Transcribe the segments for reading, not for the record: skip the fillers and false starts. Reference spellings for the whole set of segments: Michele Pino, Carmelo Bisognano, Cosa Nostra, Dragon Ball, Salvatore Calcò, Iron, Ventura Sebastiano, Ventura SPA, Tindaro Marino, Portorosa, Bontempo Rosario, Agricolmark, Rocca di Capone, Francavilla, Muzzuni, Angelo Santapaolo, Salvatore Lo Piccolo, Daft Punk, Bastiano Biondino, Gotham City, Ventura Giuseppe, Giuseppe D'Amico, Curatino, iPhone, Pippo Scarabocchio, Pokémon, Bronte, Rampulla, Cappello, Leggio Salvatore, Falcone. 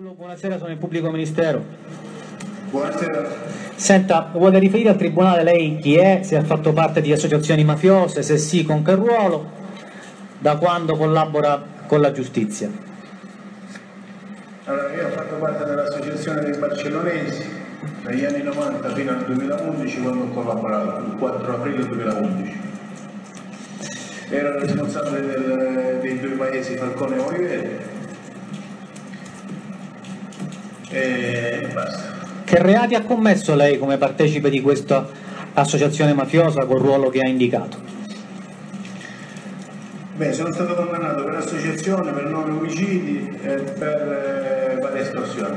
Buonasera, sono il pubblico ministero. Buonasera. Senta, vuole riferire al tribunale lei chi è, se ha fatto parte di associazioni mafiose, se sì con che ruolo, da quando collabora con la giustizia? Allora, io ho fatto parte dell'associazione dei Barcellonesi dagli anni 90 fino al 2011, quando ho collaborato, il 4 aprile 2011. Ero responsabile dei due paesi Falcone e Oliveri. E basta. Che reati ha commesso lei come partecipe di questa associazione mafiosa col ruolo che ha indicato? Beh, sono stato condannato per associazione, per 9 omicidi e per varie estorsioni.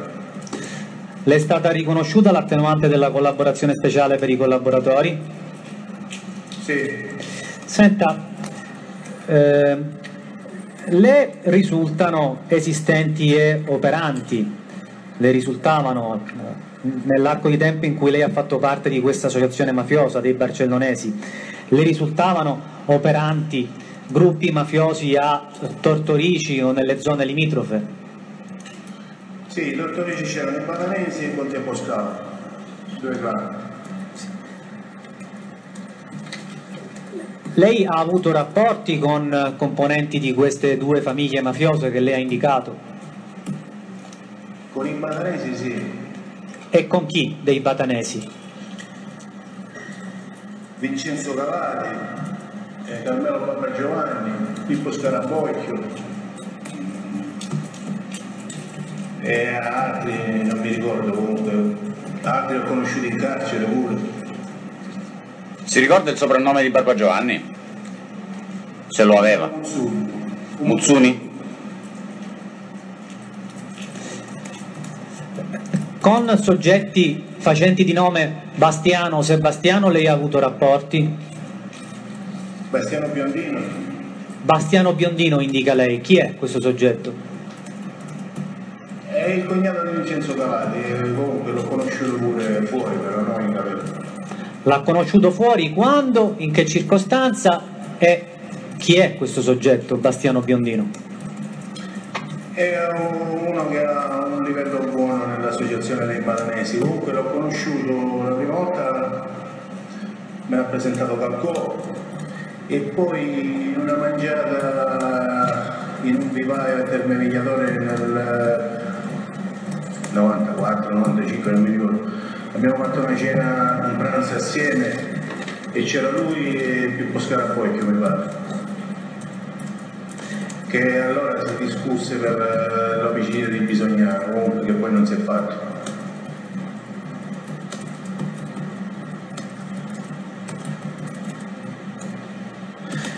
Le è stata riconosciuta l'attenuante della collaborazione speciale per i collaboratori? Sì. Senta, le risultano esistenti e operanti? Le risultavano nell'arco di tempo in cui lei ha fatto parte di questa associazione mafiosa dei Barcellonesi? Le risultavano operanti gruppi mafiosi a Tortorici o nelle zone limitrofe? Sì, Tortorici c'erano i Batanesi e il Bontempo Scavo, due grandi. Lei ha avuto rapporti con componenti di queste due famiglie mafiose che lei ha indicato? Con i Batanesi sì. E con chi dei Batanesi? Vincenzo Galati, Carmelo Papa Giovanni, Pippo Scarabocchio e altri, non mi ricordo comunque, altri ho conosciuto in carcere pure. Si ricorda il soprannome di Barbagiovanni? Se lo aveva? Muzzuni? Con soggetti facenti di nome Bastiano o Sebastiano lei ha avuto rapporti? Bastiano Biondino. Bastiano Biondino indica lei. Chi è questo soggetto? È il cognato di Vincenzo Galati, comunque l'ho conosciuto pure fuori, però non in galera. L'ha conosciuto fuori? Quando? In che circostanza? E chi è questo soggetto, Bastiano Biondino? Era uno che era a un livello buono nell'associazione dei Batanesi. Comunque l'ho conosciuto la prima volta, mi ha presentato Calcò e poi in una mangiata in un vivaio a Termevigliatore nel 94-95, non mi ricordo. Abbiamo fatto una cena, un pranzo assieme e c'era lui e Pippo Scarabocchio, mi pare, che allora si discusse per l'omicidio di Bisognano, comunque che poi non si è fatto.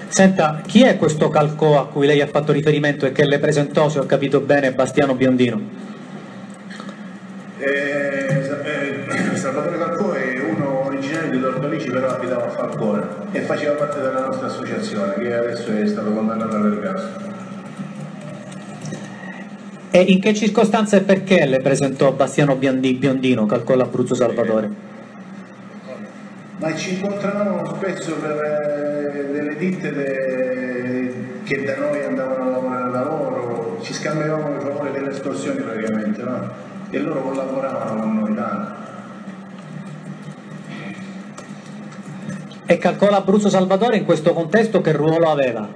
Senta, chi è questo Calcò a cui lei ha fatto riferimento e che le presentò, se ho capito bene, Bastiano Biondino? Salvatore Calcò è uno originario di Tortorici, però abitava a Falcone e faceva parte della nostra associazione, che adesso è stato condannato per caso. E in che circostanze e perché le presentò Bastiano Biondino, Calcò l'Abruzzo Salvatore? Ma ci incontravamo spesso per delle ditte che da noi andavano a lavorare da loro, ci scambiavamo in favore delle estorsioni praticamente, no? E loro collaboravano con noi tanto. E Calcò l'Abruzzo Salvatore in questo contesto che ruolo aveva?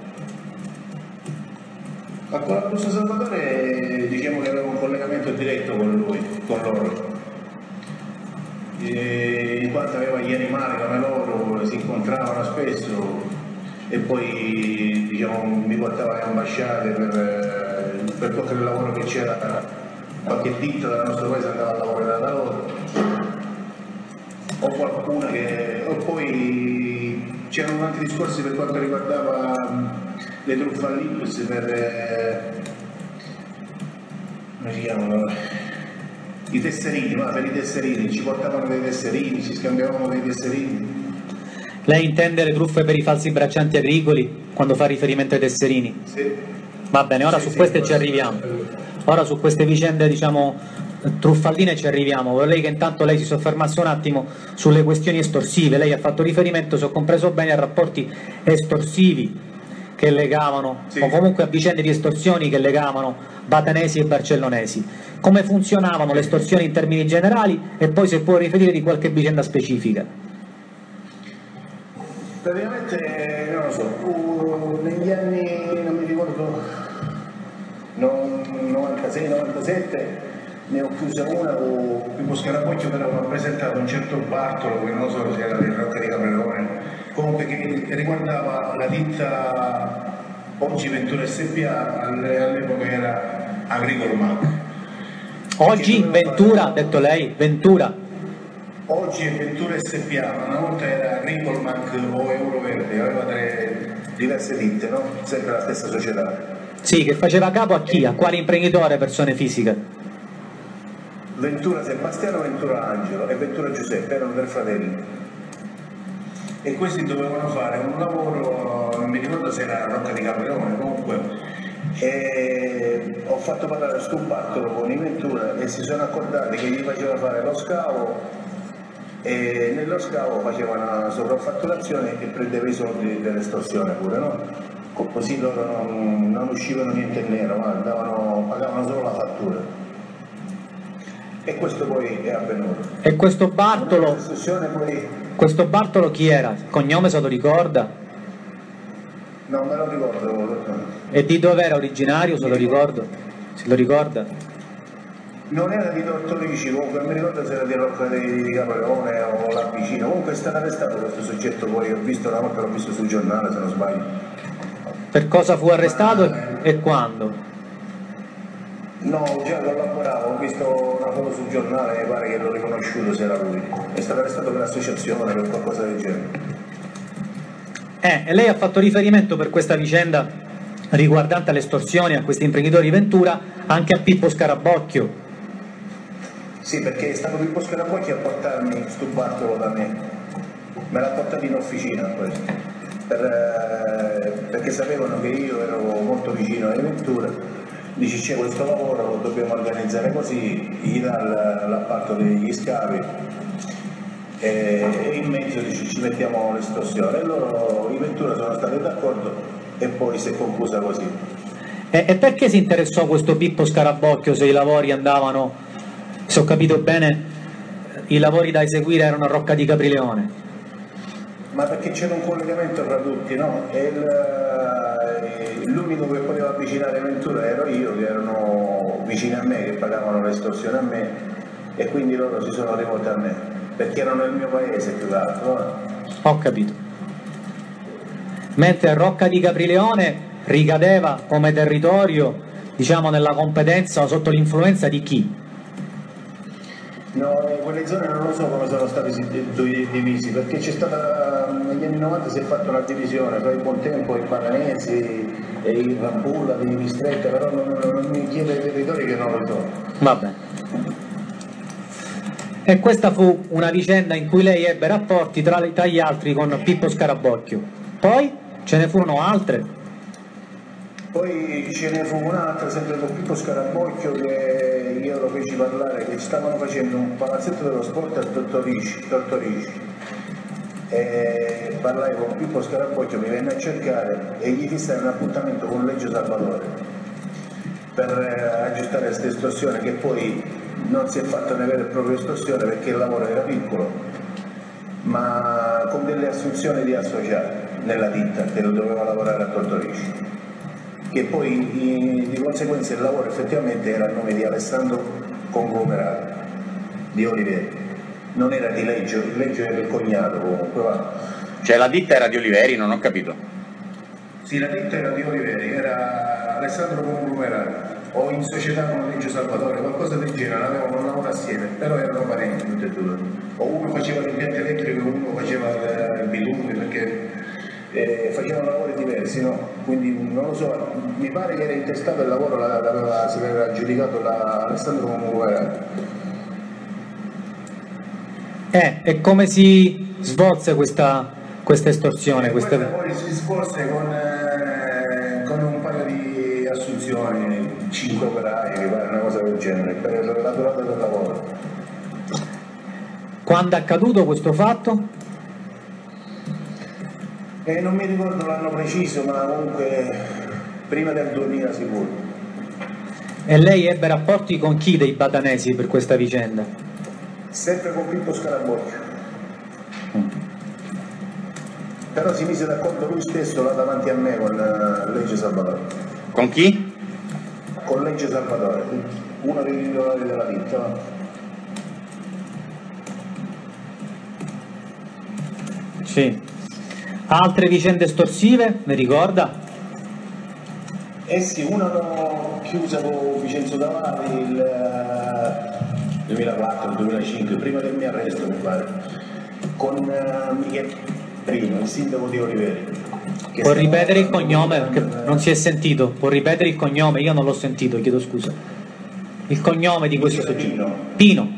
Calcò l'Abruzzo Salvatore, diciamo che aveva un collegamento diretto con loro, e in quanto aveva gli animali come loro, si incontravano spesso e poi diciamo, mi portava alle ambasciate per tutto il lavoro che c'era, qualche ditta del nostro paese andava a lavorare da loro. O qualcuna che... o poi c'erano tanti discorsi per quanto riguardava le truffe all'Imbus per... come si chiamano? I tesserini, ma per i tesserini, ci portavano dei tesserini, ci scambiavano dei tesserini. Lei intende le truffe per i falsi braccianti agricoli quando fa riferimento ai tesserini? Sì. Va bene, ora sì, su queste ci arriviamo. Ora su queste vicende, diciamo... truffaldine ci arriviamo. Vorrei che intanto lei si soffermasse un attimo sulle questioni estorsive. Lei ha fatto riferimento, se ho compreso bene, a rapporti estorsivi che legavano, sì, o comunque a vicende di estorsioni che legavano batanesi e barcellonesi. Come funzionavano le estorsioni in termini generali e poi se puoi riferire di qualche vicenda specifica. Praticamente, non lo so, negli anni, non mi ricordo, 96-97, ne ho chiusa una con Pippo Scarabocchio, però mi ha presentato un certo Bartolo, che non so se era di Rocca di Capone, comunque che riguardava la ditta oggi Ventura SPA, all'epoca era Agricolmark. Oggi Ventura, ha detto lei, Ventura. Oggi è Ventura SPA, ma una volta era Agricolmark o Euroverde, aveva tre diverse ditte, no? Sempre la stessa società. Sì, che faceva capo a chi? A quale imprenditore, persone fisiche? Ventura Sebastiano, Ventura Angelo e Ventura Giuseppe, erano tre fratelli e questi dovevano fare un lavoro, non mi ricordo se era Rocca di Capone, comunque, e ho fatto parlare sto Bartolo con i Ventura e si sono accordati che gli faceva fare lo scavo e nello scavo faceva una sovraffatturazione e prendeva i soldi dell'estorsione pure, no? Così loro non uscivano niente in nero, ma pagavano solo la fattura. E questo poi è avvenuto. E questo Bartolo chi era? Il cognome se lo ricorda? No, me lo ricordo. E di dove era originario, se lo ricordo? Se lo ricorda? Non era di Tortorici, comunque mi ricordo se era di Rocca di Capone o là vicino. Comunque è stato arrestato questo soggetto, poi ho visto una volta, l'ho visto sul giornale se non sbaglio. Per cosa fu arrestato e quando? No, già collaboravo, ho visto una foto sul giornale e pare che l'ho riconosciuto se era lui. È stato arrestato per associazione, per qualcosa del genere. E lei ha fatto riferimento per questa vicenda riguardante l'estorsione a questi imprenditori Ventura anche a Pippo Scarabocchio. Sì, perché è stato Pippo Scarabocchio a portarmi sto Bartolo da me. Me l'ha portato in officina questo, perché sapevano che io ero molto vicino alle Ventura. Dici c'è questo lavoro, lo dobbiamo organizzare così, gli dà l'appalto degli scavi e in mezzo dici, ci mettiamo l'estorsione. E loro, i Ventura, sono stati d'accordo e poi si è conclusa così. E perché si interessò questo Pippo Scarabocchio se i lavori andavano, se ho capito bene, i lavori da eseguire erano a Rocca di Caprileone? Ma perché c'era un collegamento tra tutti, no? L'unico che poteva avvicinare Ventura ero io, che erano vicini a me, che pagavano l'estorsione a me, e quindi loro si sono rivolti a me, perché erano nel mio paese più che altro. Ho capito. Mentre Rocca di Caprileone ricadeva come territorio, diciamo, nella competenza o sotto l'influenza di chi? No, quelle zone non lo so come sono stati divisi, perché c'è stata, negli anni 90 si è fatta una divisione tra il Bontempo e i Batanesi e i Rampulla, di Mistretta, però non mi chiede i territori che non lo so. Vabbè. E questa fu una vicenda in cui lei ebbe rapporti tra gli altri con Pippo Scarabocchio. Poi ce ne furono altre. Poi ce ne fu un'altra, sempre con Pippo Scarabocchio, che io lo feci parlare, che stavano facendo un palazzetto dello sport a Tortorici. E parlai con Pippo Scarabocchio, mi venne a cercare e gli fissai un appuntamento con Leggio Salvatore per aggiustare questa estorsione, che poi non si è fatta una vera e propria estorsione perché il lavoro era piccolo, ma con delle assunzioni di associati nella ditta che lo doveva lavorare a Tortorici. Che poi di conseguenza il lavoro effettivamente era a nome di Alessandro Conglomerato di Oliveri, non era di Leggio, il Leggio era il cognato comunque. Va. Cioè la ditta era di Oliveri, non ho capito. Sì, la ditta era di Oliveri, era Alessandro Conglomerato o in società con Leggio Salvatore, qualcosa del genere, avevano lavorato assieme, però erano parenti tutti e due, o uno faceva l'impianto elettrico, uno faceva il bilume, perché facevano lavori diversi, no? Quindi non lo so, mi pare che era intestato il lavoro, se l'aveva aggiudicato Alessandro Comunque. E come si svolse questa estorsione? Poi si svolse con un paio di assunzioni, 5 operai, mi pare, una cosa del genere, per la durata del lavoro. Quando è accaduto questo fatto? Non mi ricordo l'anno preciso, ma comunque prima del 2000 sicuro. E lei ebbe rapporti con chi dei Batanesi per questa vicenda? Sempre con Pippo Scarabocchio. Però si mise d'accordo lui stesso là davanti a me con Leggio Salvatore. Con chi? Con Leggio Salvatore, uno dei titolari della vita. Sì. Altre vicende estorsive, mi ricorda? Eh sì, una l'ho chiusa con Vincenzo Galati il 2004-2005, prima del mio arresto mi pare, con Michele Pino, il sindaco di Oliveri. Può ripetere il cognome? Perché non si è sentito. Può ripetere il cognome? Io non l'ho sentito, chiedo scusa. Il cognome di questo soggetto? Pino.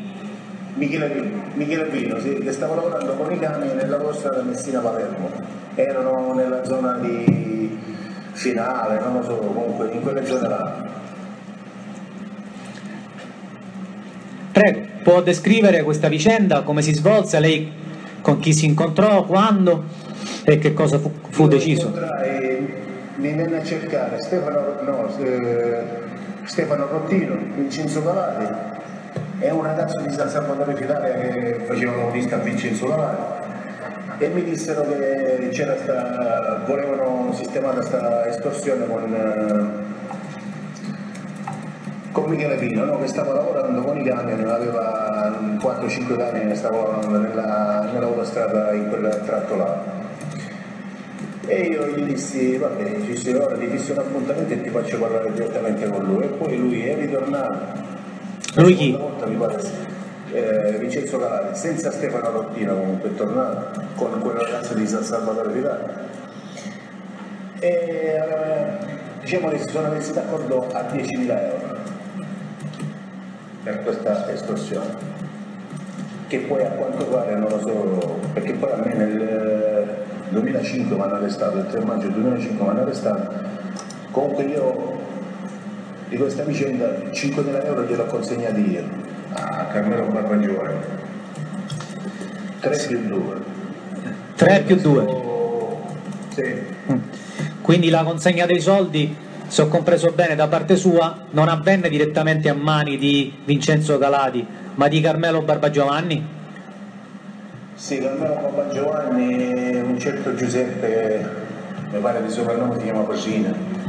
Michele Pino, sì, che stavo lavorando con i cani nella costa da Messina Palermo. Erano nella zona di Finale, non lo so, comunque in quelle zone là. Prego, può descrivere questa vicenda, come si svolse, lei con chi si incontrò, quando e che cosa fu deciso? Mi venne a cercare Stefano Rottino, Vincenzo Galati. È un ragazzo di San Salvatore Finale che faceva l'autista a Vincenzo Galati, e mi dissero che c'era volevano sistemare questa estorsione con Michele Pino, no? Che stava lavorando con i camion, aveva 4-5 camion che stava lavorando nella autostrada in quel tratto là. E io gli dissi, vabbè, ci sei ora, ti fisso un appuntamento e ti faccio parlare direttamente con lui. E poi lui è ritornato. Lui chi? Volta, mi pare, Vincenzo Galati, senza Stefano Rottino comunque, è tornato con quel ragazzo di San Salvatore Finale. E diciamo che si sono messi d'accordo a 10.000 euro per questa estorsione, che poi a quanto pare non lo so, perché poi a me nel 2005 mi hanno arrestato, il 3 maggio 2005 mi hanno arrestato. Comunque io di questa vicenda 5.000 euro gliel'ho consegnati io a Carmelo Papa Giovanni. 3 più 2. 3 più 2? Sì. Quindi la consegna dei soldi, se ho compreso bene da parte sua, non avvenne direttamente a mani di Vincenzo Galati, ma di Carmelo Barbagiovanni? Sì, Carmelo Barbagiovanni, un certo Giuseppe, mi pare di soprannome si chiama Cosina.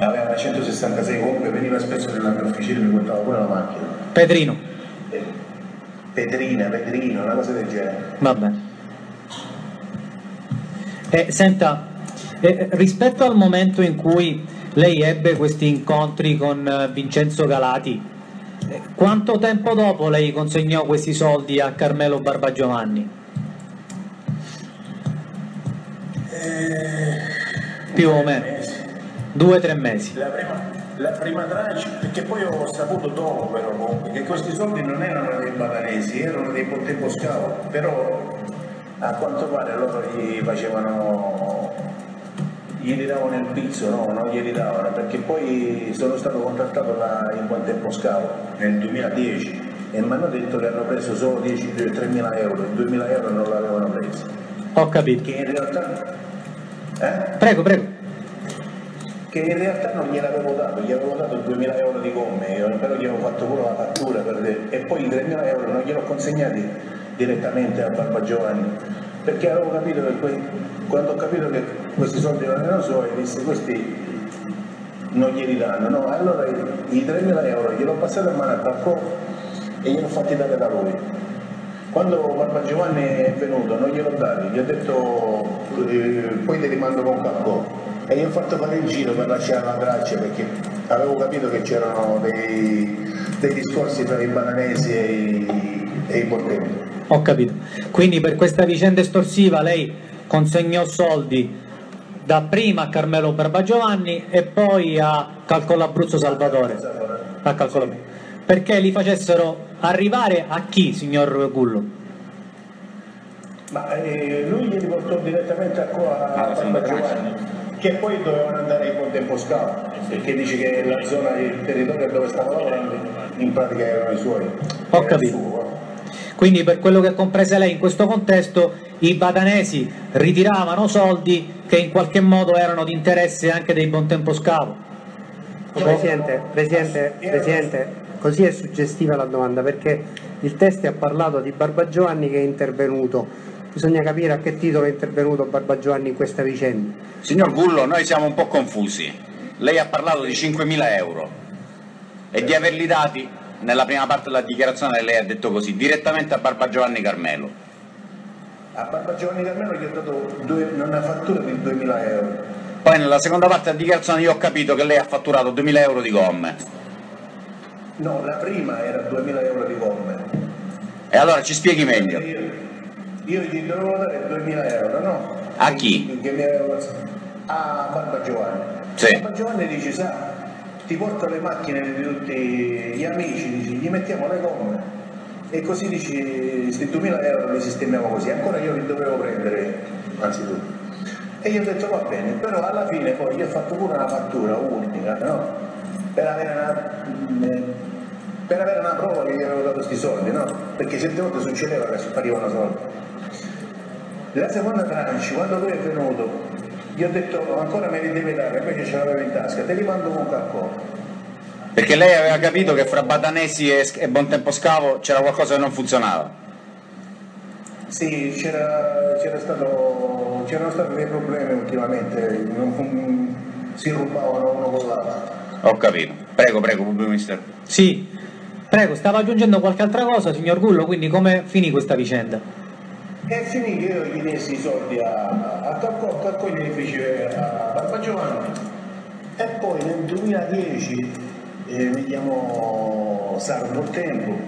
Aveva una 166, comunque veniva spesso nella mia officina e mi portava pure la macchina. Pedrino. Pedrino, una cosa del genere. Vabbè. Senta, rispetto al momento in cui lei ebbe questi incontri con Vincenzo Galati, quanto tempo dopo lei consegnò questi soldi a Carmelo Barbagiovanni? Più o meno. 2 o 3 mesi. La prima traccia, perché poi ho saputo dopo però comunque che questi soldi non erano dei Batanesi, erano dei Bontempo Scavo, però a quanto pare loro gli davano il pizzo, no, non glieli davano, perché poi sono stato contattato in Bontempo Scavo nel 2010 e mi hanno detto che hanno preso solo 3.000 euro, 2.000 euro non l'avevano preso. Ho capito. Che in realtà... Prego. Che in realtà non gliel'avevo dato, gli avevo dato 2.000 euro di gomme, però gli avevo fatto pure la fattura e poi i 3.000 euro non gliel'ho consegnati direttamente a Barbagiovanni, perché avevo capito che quando ho capito che questi soldi non erano suoi, disse questi non glieli danno, no, allora i 3.000 euro gliel'ho passato a mano a Calcò e gliel'ho fatti dare da lui. Quando Barbagiovanni è venuto non gliel'ho dato, gli ho detto poi te li mando con Calcò. E gli ho fatto fare il giro per lasciare la traccia, perché avevo capito che c'erano dei discorsi tra i Batanesi e i Bontempi. Ho capito. Quindi per questa vicenda estorsiva lei consegnò soldi dapprima a Carmelo Barbagiovanni e poi a Calcò Abruzzo Salvatore. A Calcò Abruzzo. Perché li facessero arrivare a chi, signor Gullo? Ma lui li portò direttamente a Barbagiovanni, che poi dovevano andare in Bontempo Scavo, perché dice che la zona, il territorio dove stava lavorando in pratica erano i suoi. Ho capito. Quindi per quello che comprese lei in questo contesto, i batanesi ritiravano soldi che in qualche modo erano di interesse anche dei Bontempo Scavo. Presidente, così è suggestiva la domanda, perché il test ha parlato di Barbagiovanni che è intervenuto. Bisogna capire a che titolo è intervenuto Barbagiovanni in questa vicenda. Signor Gullo, noi siamo un po' confusi. Lei ha parlato di 5.000 euro e di averli dati, nella prima parte della dichiarazione lei ha detto così, direttamente a Barbagiovanni Carmelo. A Barbagiovanni Carmelo gli ho dato una fattura di 2.000 euro. Poi nella seconda parte della dichiarazione io ho capito che lei ha fatturato 2.000 euro di gomme. No, la prima era 2.000 euro di gomme. E allora ci spieghi meglio. Io gli dovevo dare 2.000 euro, no? A chi? A Barbagiovanni. Sì. Barbagiovanni dice, sa, ti porto le macchine di tutti gli amici, dice, gli mettiamo le gomme. E così dice, questi 2.000 euro li sistemiamo così. Ancora io li dovevo prendere, anzitutto. E io ho detto, va bene, però alla fine poi gli ho fatto pure una fattura unica, no? Per avere una prova che gli avevo dato questi soldi, no? Perché certe volte succedeva che sparivano soldi. La seconda tranche, quando lui è venuto, gli ho detto ancora me li deve dare, invece ce l'avevo in tasca, te li mando con Calcò. Perché lei aveva capito che fra Batanesi e Bontempo Scavo c'era qualcosa che non funzionava? Sì, c'erano stati dei problemi ultimamente, si rubavano uno con l'altro. Ho capito. Prego, pubblico ministero. Sì, prego, stava aggiungendo qualche altra cosa, signor Gullo, quindi come finì questa vicenda? E finì che io gli dessi i soldi a Calcò, Calcò gli feci a Barbagiovanni, e poi nel 2010 mi chiamò Bontempo,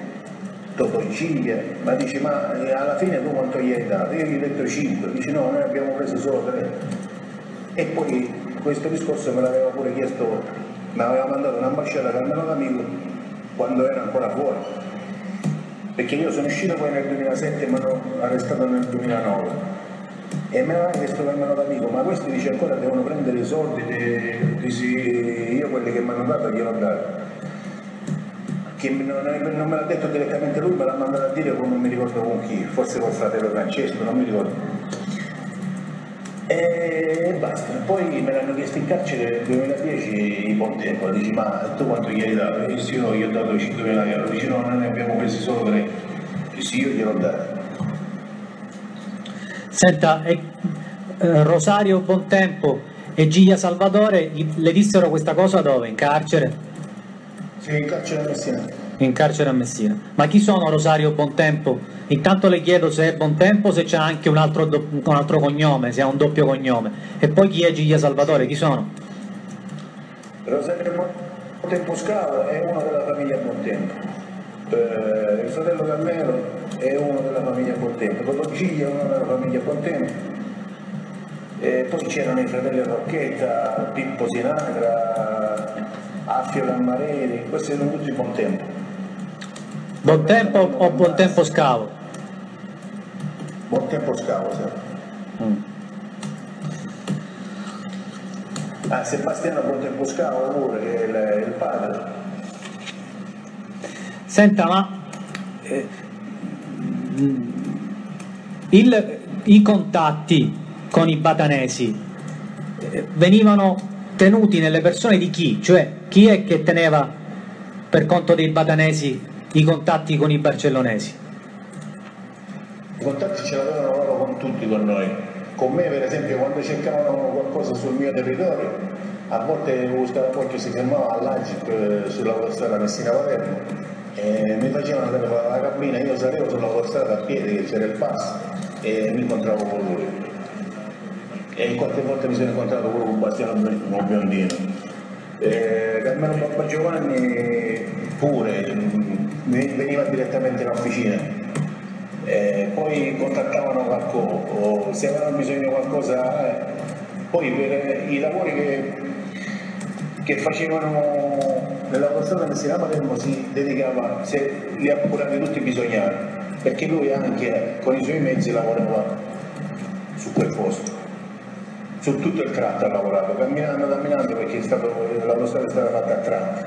Tortorici, ma dice, ma alla fine tu quanto gli hai dato? Io gli ho detto 5, dice no, noi abbiamo preso solo 3. E poi questo discorso me l'aveva pure chiesto, mi aveva mandato un'ambasciata a Carmelo D'Amico quando era ancora fuori. Perché io sono uscito poi nel 2007 e mi hanno arrestato nel 2009 e mi aveva chiesto Carmelo D'Amico, ma questi dice ancora devono prendere i soldi, io quelli che mi hanno dato glielo ho dato, che non me l'ha detto direttamente lui, me l'ha mandato a dire con non mi ricordo con chi, forse col fratello Francesco, non mi ricordo, e basta. Poi me l'hanno chiesto in carcere nel 2010 i Bontempo, dici ma tu quanto gli hai dato? E sì, io gli ho dato 5.000 euro, dici no, noi ne abbiamo presi solo 3, e sì, io gliel'ho dato. Senta, Rosario Bontempo e Giglia Salvatore le dissero questa cosa dove? In carcere? Sì, in carcere a Messina. In carcere a Messina. Ma chi sono Rosario Bontempo? Intanto le chiedo se è Bontempo, se c'è anche un altro cognome, se ha un doppio cognome. E poi chi è Giglia Salvatore? Chi sono? Rosario Bontempo Scavo è uno della famiglia Bontempo. Il fratello Carmelo è uno della famiglia Bontempo. Giglia è uno della famiglia Bontempo. Poi c'erano i fratelli Rocchetta, Pippo Sinagra, Affio Cammareri, questi erano tutti Bontempo. Bontempo o Bontempo Scavo? Bontempo Scavo, sì. Ah, Sebastiano Bontempo Scavo pure, che è il padre. Senta, ma i contatti con i batanesi venivano tenuti nelle persone di chi? Cioè, chi è che teneva per conto dei batanesi i contatti con i barcellonesi? I contatti ce l'avevano loro con tutti, con noi. Con me, per esempio, quando cercavano qualcosa sul mio territorio, a volte Scarabocchio si fermava all'Agip sulla autostrada Messina-Palermo e mi facevano la cabina, io salivo sulla autostrada a piedi che c'era il pass e mi incontravo con lui. E qualche volta mi sono incontrato pure con Bastiano Biondino. Carmelo Papa Giovanni pure veniva direttamente in officina. Poi contattavano qualcuno, se avevano bisogno di qualcosa, poi per i lavori che facevano nella persona che si chiama Palermo si dedicava, se li ha curati tutti bisognati, perché lui anche con i suoi mezzi lavorava su quel posto, su tutto il tratto ha lavorato, camminando perché la persona è stata fatta a tratti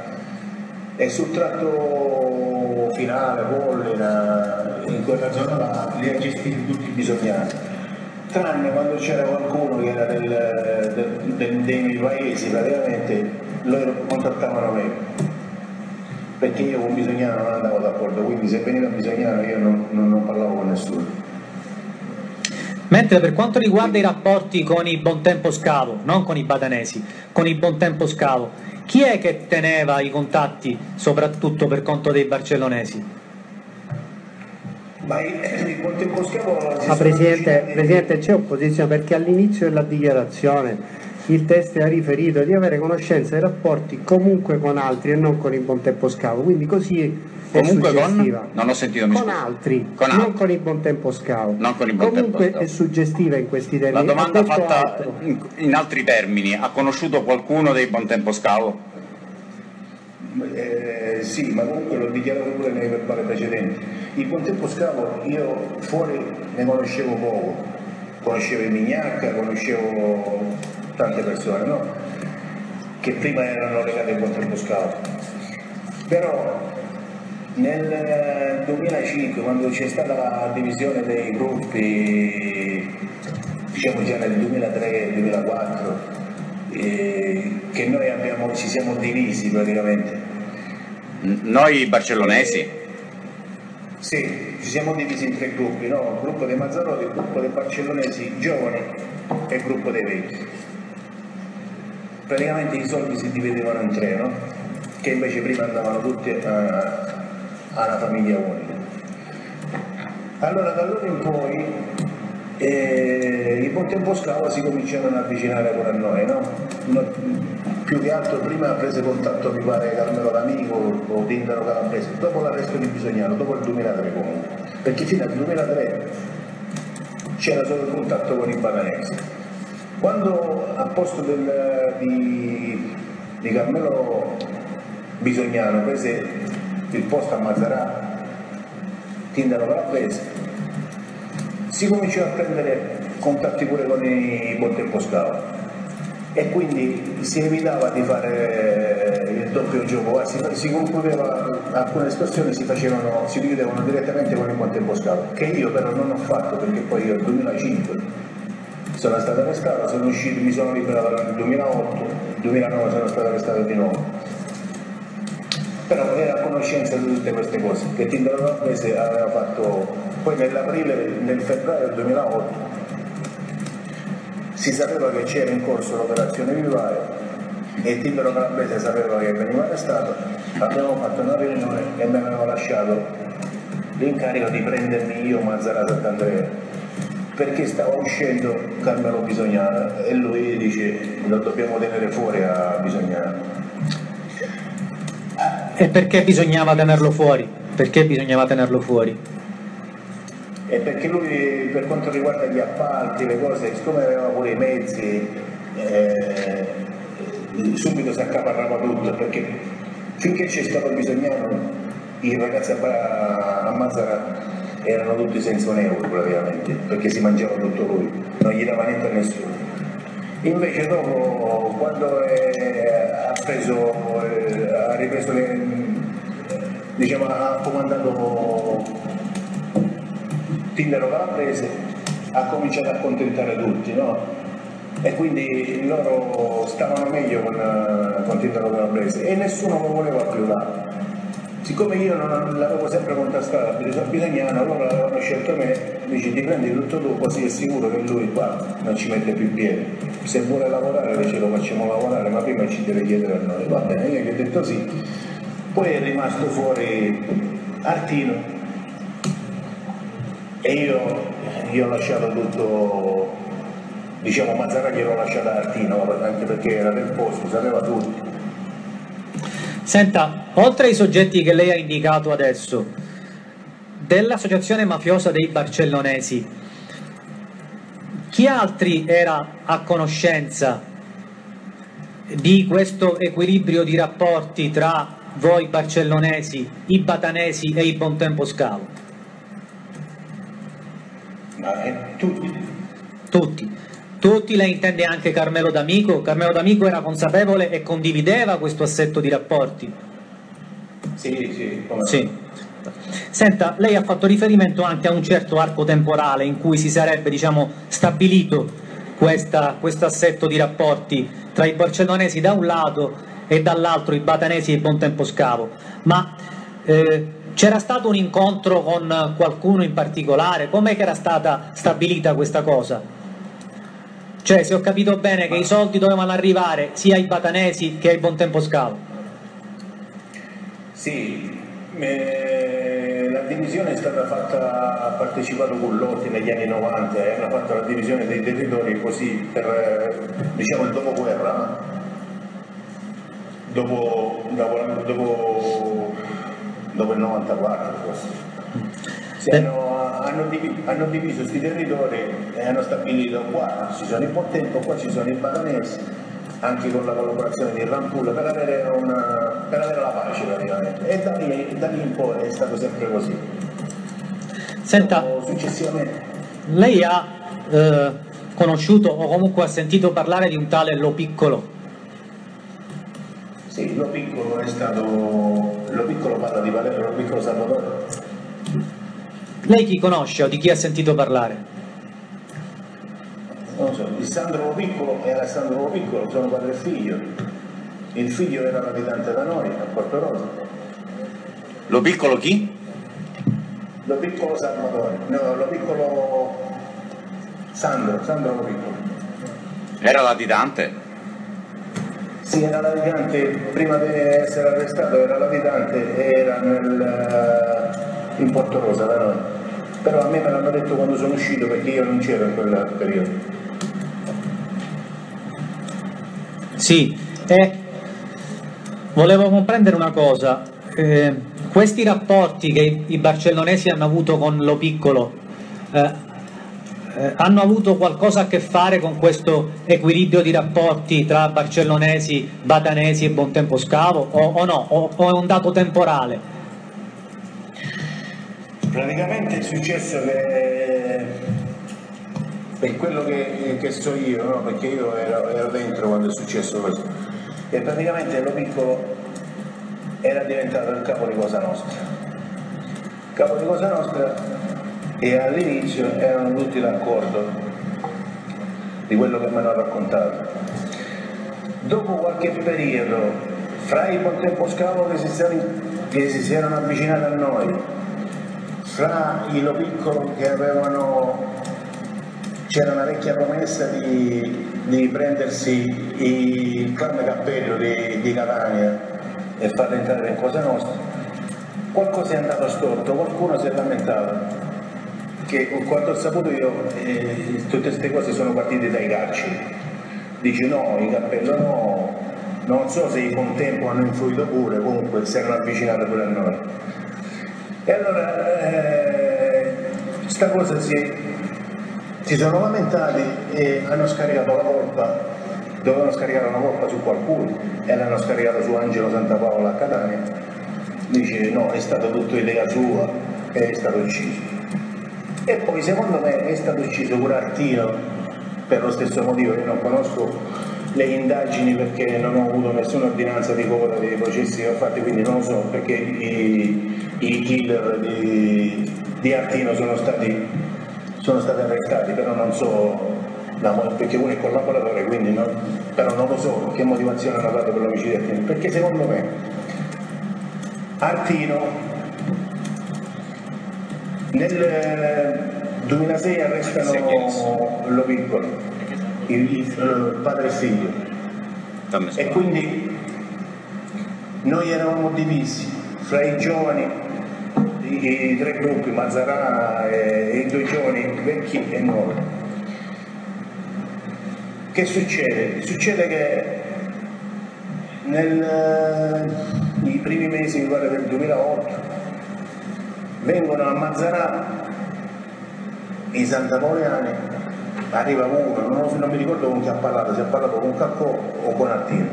e sul tratto finale, Pollina, in quella zona là li ha gestiti tutti i bisognani, tranne quando c'era qualcuno che era dei miei paesi, praticamente loro contattavano me, perché io con Bisognano non andavo d'accordo, quindi se veniva Bisognano io non parlavo con nessuno. Mentre per quanto riguarda i rapporti con i Bontempo Scavo, non con i Batanesi, con i Bontempo Scavo, chi è che teneva i contatti soprattutto per conto dei Barcellonesi? Ma il Bontempo Scavo... Presidente, c'è opposizione perché all'inizio della dichiarazione il test ha riferito di avere conoscenza dei rapporti comunque con altri e non con il Bontempo Scavo, quindi così è comunque suggestiva. Con? Non ho sentito, mi scusi. Con altri, con non altri. Con il Bontempo Scavo. Non con il Bontempo Scavo. Comunque è suggestiva in questi termini. La domanda fatta in altri termini, ha conosciuto qualcuno dei Bontempo Scavo? Sì, ma comunque l'ho dichiarato pure nei verbali precedenti. Il Bontempo Scavo io fuori ne conoscevo poco, conoscevo Mignacca, conoscevo tante persone, no? Che prima erano legate al Bontempo Scavo, però nel 2005, quando c'è stata la divisione dei gruppi, diciamo già nel 2003-2004, che noi ci siamo divisi praticamente. Noi barcellonesi? Sì, ci siamo divisi in tre gruppi, no? Il gruppo dei Mazzarotti, il gruppo dei Barcellonesi giovani e il gruppo dei vecchi. Praticamente i soldi si dividevano in tre, no? Che invece prima andavano tutti a una famiglia unica. Allora da allora in poi il Bontempo Scavo si cominciarono ad avvicinare pure a noi, no? Più che altro prima prese contatto, mi pare, Carmelo D'Amico o Tindaro Calabrese, dopo l'arresto di Bisognano, dopo il 2003 comunque, perché fino al 2003 c'era solo il contatto con i Batanesi. Quando a posto di Carmelo Bisognano prese il posto a Mazzarà Tindaro Calabrese, si cominciò a prendere contatti pure con i Bontempo Scavo e quindi si evitava di fare il doppio gioco, si concludeva alcune situazioni, si chiudevano direttamente con i Bontempo Scavo, che io però non ho fatto, perché poi io nel 2005 sono stato arrestato, sono uscito, mi sono liberato nel 2008, nel 2009 sono stato arrestato di nuovo. Però era a conoscenza di tutte queste cose, che Tindaro Calabrese aveva fatto, poi nell'aprile, nel febbraio del 2008, si sapeva che c'era in corso l'operazione Vivare e Tindaro Calabrese sapeva che veniva arrestato, abbiamo fatto una riunione e mi avevano lasciato l'incarico di prendermi io Mazzara Sant'Andrea, perché stava uscendo Carmelo Bisognano e lui dice lo dobbiamo tenere fuori a Bisognano. E perché bisognava tenerlo fuori? Perché bisognava tenerlo fuori? E perché lui, per quanto riguarda gli appalti, le cose, siccome aveva pure i mezzi, subito si accaparrava tutto, perché finché c'è stato Bisognano i ragazzi a Mazzarà erano tutti senza un euro praticamente, perché si mangiava tutto lui, non gli dava niente a nessuno. Invece dopo, quando ha ripreso le, diciamo, ha comandato Tindaro Calabrese, ha cominciato a accontentare tutti, no? E quindi loro stavano meglio con Tindaro Calabrese e nessuno lo voleva più là. Siccome io non l'avevo sempre contrastata per il Bisognano, loro avevano scelto me, dice ti prendi tutto tu, così è sicuro che lui qua non ci mette più piede. Se vuole lavorare invece lo facciamo lavorare, ma prima ci deve chiedere a noi. Va bene, io gli ho detto sì. Poi è rimasto fuori Artino e io ho lasciato tutto, diciamo Mazzarà gliel'ho lasciato a Artino, anche perché era del posto, sapeva tutto. Senta, oltre ai soggetti che lei ha indicato adesso, dell'associazione mafiosa dei Barcellonesi, chi altri era a conoscenza di questo equilibrio di rapporti tra voi Barcellonesi, i Batanesi e i Bontempo Scavo? Tutti. Tutti. Tutti, lei intende anche Carmelo D'Amico? Carmelo D'Amico era consapevole e condivideva questo assetto di rapporti? Sì, sì. Perfetto. Senta, lei ha fatto riferimento anche a un certo arco temporale in cui si sarebbe, diciamo, stabilito questo assetto di rapporti tra i barcellonesi da un lato e dall'altro i batanesi e il Bontempo Scavo, ma c'era stato un incontro con qualcuno in particolare? Com'è che era stata stabilita questa cosa? Cioè, se ho capito bene, che i soldi dovevano arrivare sia ai batanesi che ai Bontempo Scavo. Sì, la divisione è stata fatta, ha partecipato con Lotti negli anni 90, hanno fatto la divisione dei territori così per, diciamo, il dopoguerra. Dopo il 94 forse. Hanno diviso questi territori e hanno stabilito: qua ci sono i Bontempo, qua ci sono i batanesi, anche con la collaborazione di Rampulla, per avere la pace praticamente, e da lì in poi è stato sempre così. Senta, dopo, successivamente lei ha conosciuto o comunque ha sentito parlare di un tale Lo Piccolo? Sì, Lo Piccolo è stato... Lo Piccolo parla di Valerio, Lo Piccolo Salvatore. Lei chi conosce o di chi ha sentito parlare? Non so, il Sandro Lo Piccolo era Sandro Lo Piccolo, sono padre e figlio. Il figlio era un abitante da noi, a Portorosa. Lo Piccolo chi? Lo Piccolo Salvatore. No, Lo Piccolo... Sandro Lo Piccolo. Era l'abitante? Sì, era latitante, prima di essere arrestato era latitante e era in Portorosa da noi. Però a me me l'hanno detto quando sono uscito, perché io non c'ero in quel periodo. Sì, volevo comprendere una cosa. Questi rapporti che i barcellonesi hanno avuto con Lo Piccolo hanno avuto qualcosa a che fare con questo equilibrio di rapporti tra barcellonesi, batanesi e Bontempo Scavo, o no, o è un dato temporale? Praticamente è successo che, per quello che so io, no? Perché io ero dentro quando è successo questo, e praticamente Lo Piccolo era diventato il capo di Cosa Nostra. Capo di Cosa Nostra. E all'inizio erano tutti d'accordo di quello che mi hanno raccontato. Dopo qualche periodo, fra i Bontempo Scavo che si erano avvicinati a noi, fra i Lo Piccolo che avevano, c'era una vecchia promessa di prendersi il clan cappello di Catania e farlo entrare in Cosa Nostra, qualcosa è andato storto, qualcuno si è lamentato. Che quanto ho saputo io, tutte queste cose sono partite dai carceri. Dice: no, il cappello no, non so se i Bontempo hanno influito pure, comunque si erano avvicinati pure a noi. E allora sta cosa si sono lamentati e hanno scaricato la colpa, dovevano scaricare una colpa su qualcuno e l'hanno scaricata su Angelo Santapaolo a Catania. Dice: no, è stata tutta idea sua e è stato ucciso. E poi secondo me è stato ucciso Curatino per lo stesso motivo. Io non conosco le indagini perché non ho avuto nessuna ordinanza di coda dei processi che ho fatti, quindi non lo so, perché i killer di Artino sono stati arrestati, però non so, perché uno è collaboratore, quindi no, però non lo so che motivazione hanno dato per l'omicidio di Artino, perché secondo me Artino nel 2006 arrestano Lo Piccolo, il padre e figlio, e quindi noi eravamo divisi fra i giovani, i tre gruppi, Mazzarà e i due giovani vecchi e nuovi. Che succede? Succede che nei primi mesi, mi pare, del 2008 vengono a Mazzarà i santapoleani, arriva uno, non mi ricordo con chi ha parlato, se ha parlato con Calcò o con Artino,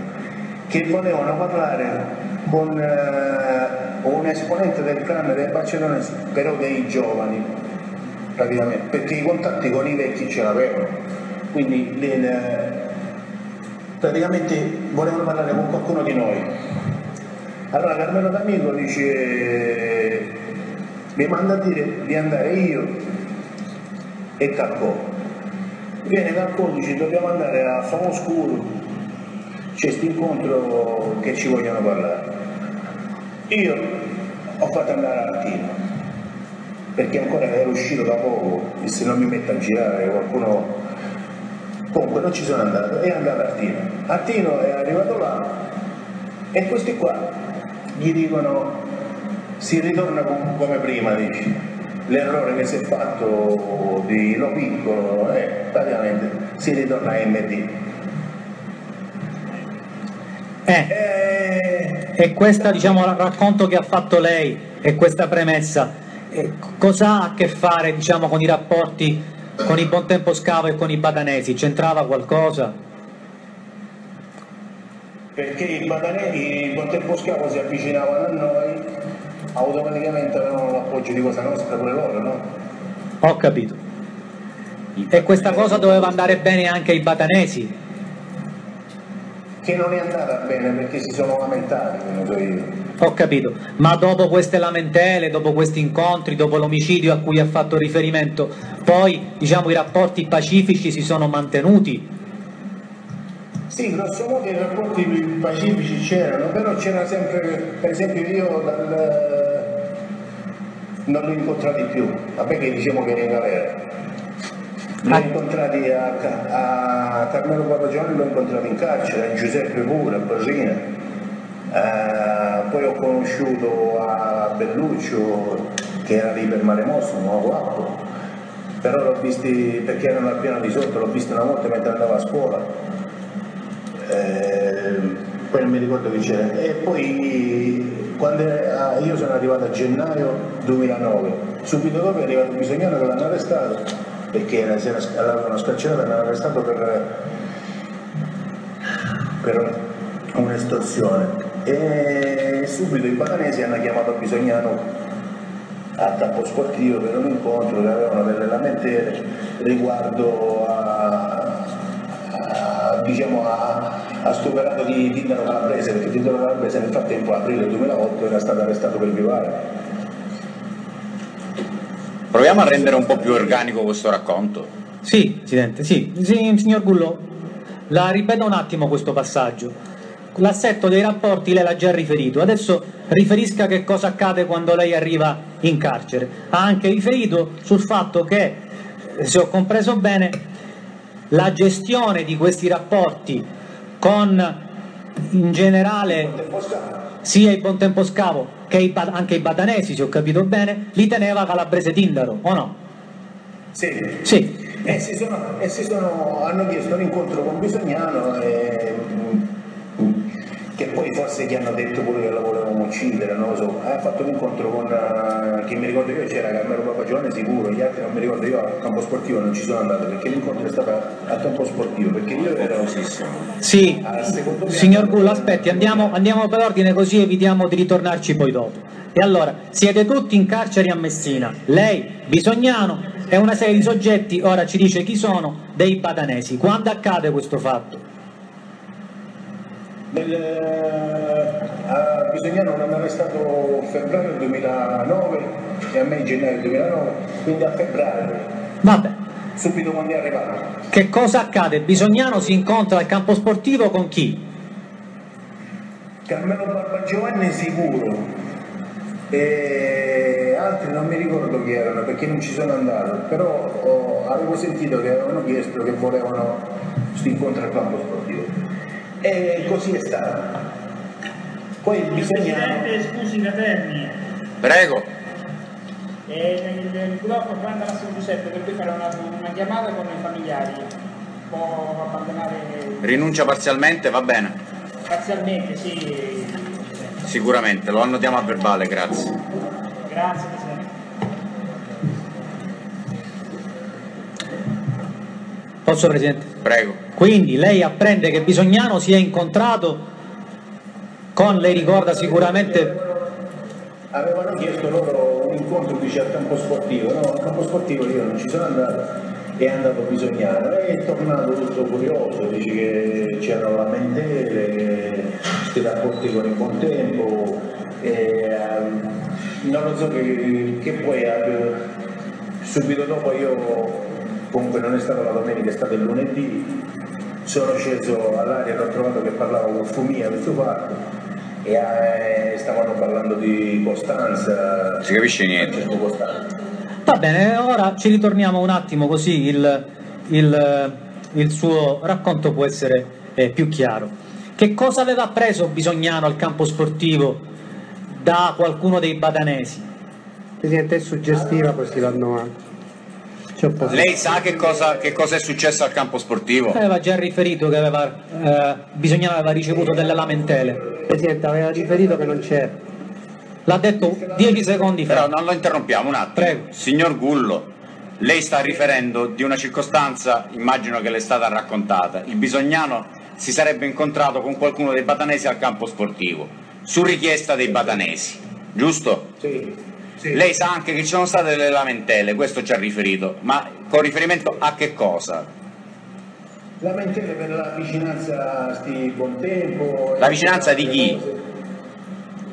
che volevano parlare con un esponente del clan del barcellonesi, però dei giovani, praticamente, perché i contatti con i vecchi ce l'avevano, quindi praticamente volevano parlare con qualcuno di noi. Allora Carmelo D'Amico dice... mi manda a dire di andare io e Calcò. Viene Calcò, dice dobbiamo andare a Famoscuro, c'è questo incontro che ci vogliono parlare. Io ho fatto andare a Tino, perché ancora ero uscito da poco e se non mi metto a girare qualcuno... Comunque non ci sono andato, è andato a Tino. A Tino è arrivato là e questi qua gli dicono si ritorna come prima, dici. L'errore che si è fatto di Lo Piccolo è praticamente si ritorna a MD. E questa, diciamo, il racconto che ha fatto lei e questa premessa, cosa ha a che fare, diciamo, con i rapporti con il Bontempo Scavo e con i Batanesi? C'entrava qualcosa? Perché il Bontempo Scavo si avvicinavano a noi, automaticamente avevano l'appoggio di Cosa Nostra pure loro, no? Ho capito. E questa cosa doveva andare bene anche ai Batanesi? Che non è andata bene perché si sono lamentati, come so io. Ho capito, ma dopo queste lamentele, dopo questi incontri, dopo l'omicidio a cui ha fatto riferimento, poi, diciamo, i rapporti pacifici si sono mantenuti? Sì, grosso modo i rapporti pacifici c'erano, però c'era sempre, per esempio io non l'ho incontrati più, vabbè che diciamo che ero in galera. L'ho incontrati a Carmelo Papa Giovanni, l'ho incontrato in carcere, a Giuseppe pure, a Borrina. Poi ho conosciuto a Belluccio che era lì per Mare Mostro, non ho fatto, però l'ho visti perché erano al piano di sotto, l'ho visto una volta mentre andavo a scuola, poi non mi ricordo chi c'era. E poi quando io sono arrivato a gennaio 2009, subito dopo è arrivato Bisognano che l'hanno arrestato perché l'avevano scarcerato e l'hanno arrestato per un'estorsione. E subito i Batanesi hanno chiamato Bisognano al campo sportivo per un incontro che avevano delle lamentele riguardo diciamo a sto operato di Tindaro Calabrese, perché Tindaro Calabrese nel frattempo aprile 2008 era stato arrestato per violare. Proviamo a rendere un po' più organico questo racconto. Sì, Presidente, sì. Sì, signor Gullo, la ripeto un attimo questo passaggio. L'assetto dei rapporti lei l'ha già riferito, adesso riferisca che cosa accade quando lei arriva in carcere. Ha anche riferito sul fatto che, se ho compreso bene, la gestione di questi rapporti con in generale sia il Bontempo Scavo che anche i Batanesi, se ho capito bene, li teneva Calabrese Tindaro, o no? Sì, sì. Hanno chiesto un incontro con Bisognano che poi forse gli hanno detto pure che la volevamo uccidere, non lo so. Ha fatto un incontro con, che mi ricordo io c'era Carmelo Papa Giovanni sicuro, gli altri non mi ricordo, io al campo sportivo non ci sono andato perché l'incontro è stato al campo sportivo, perché io ero... Sì, signor Gullo, aspetti, andiamo per ordine così evitiamo di ritornarci poi dopo. E allora, siete tutti in carcere a Messina, lei, Bisognano e una serie di soggetti, ora ci dice chi sono, dei Batanesi. Quando accade questo fatto? A Bisognano l'hanno arrestato febbraio 2009 e a me in gennaio 2009, quindi a febbraio. Vabbè. Subito quando è arrivato. Che cosa accade? Bisognano si incontra al campo sportivo con chi? Carmelo Barbagiovanni sicuro e altri non mi ricordo chi erano perché non ci sono andato, però avevo sentito che avevano chiesto che volevano questo incontro al campo sportivo. E così è stato. Poi bisogna... Presidente, scusi la termine. Prego. Il blocco quando la Giuseppe per cui fare una chiamata con i familiari. Può abbandonare... Rinuncia parzialmente, va bene. Parzialmente, sì. Sicuramente, lo annotiamo a verbale, grazie. Grazie, Presidente. Posso, Presidente? Prego. Quindi lei apprende che Bisognano si è incontrato con, lei ricorda sicuramente... Avevano chiesto loro un incontro dice al campo sportivo, no, al campo sportivo io non ci sono andato, è andato Bisognano, e è tornato tutto curioso, dice che c'erano lamentele, che rapporti con il Bontempo, non lo so che poi subito dopo io, comunque non è stata la domenica, è stato il lunedì, sono sceso all'aria e ho trovato che parlavo con Fumia, questo fatto, e stavano parlando di Costanza, non si capisce niente. Va bene, ora ci ritorniamo un attimo così il suo racconto può essere più chiaro. Che cosa aveva preso Bisognano al campo sportivo da qualcuno dei batanesi? Presidente, è suggestiva questi l'anno. Lei sa che cosa è successo al campo sportivo? Aveva già riferito che Bisognano aveva ricevuto delle lamentele. Presidente, aveva riferito che non c'era. L'ha detto 10 secondi fa. Però non lo interrompiamo un attimo. Prego. Signor Gullo, lei sta riferendo di una circostanza, immagino che le è stata raccontata. Il Bisognano si sarebbe incontrato con qualcuno dei batanesi al campo sportivo, su richiesta dei batanesi, giusto? Sì. Sì. Lei sa anche che ci sono state delle lamentele, questo ci ha riferito, ma con riferimento a che cosa? Lamentele per la vicinanza a sti Bontempo. La vicinanza di chi? Cose...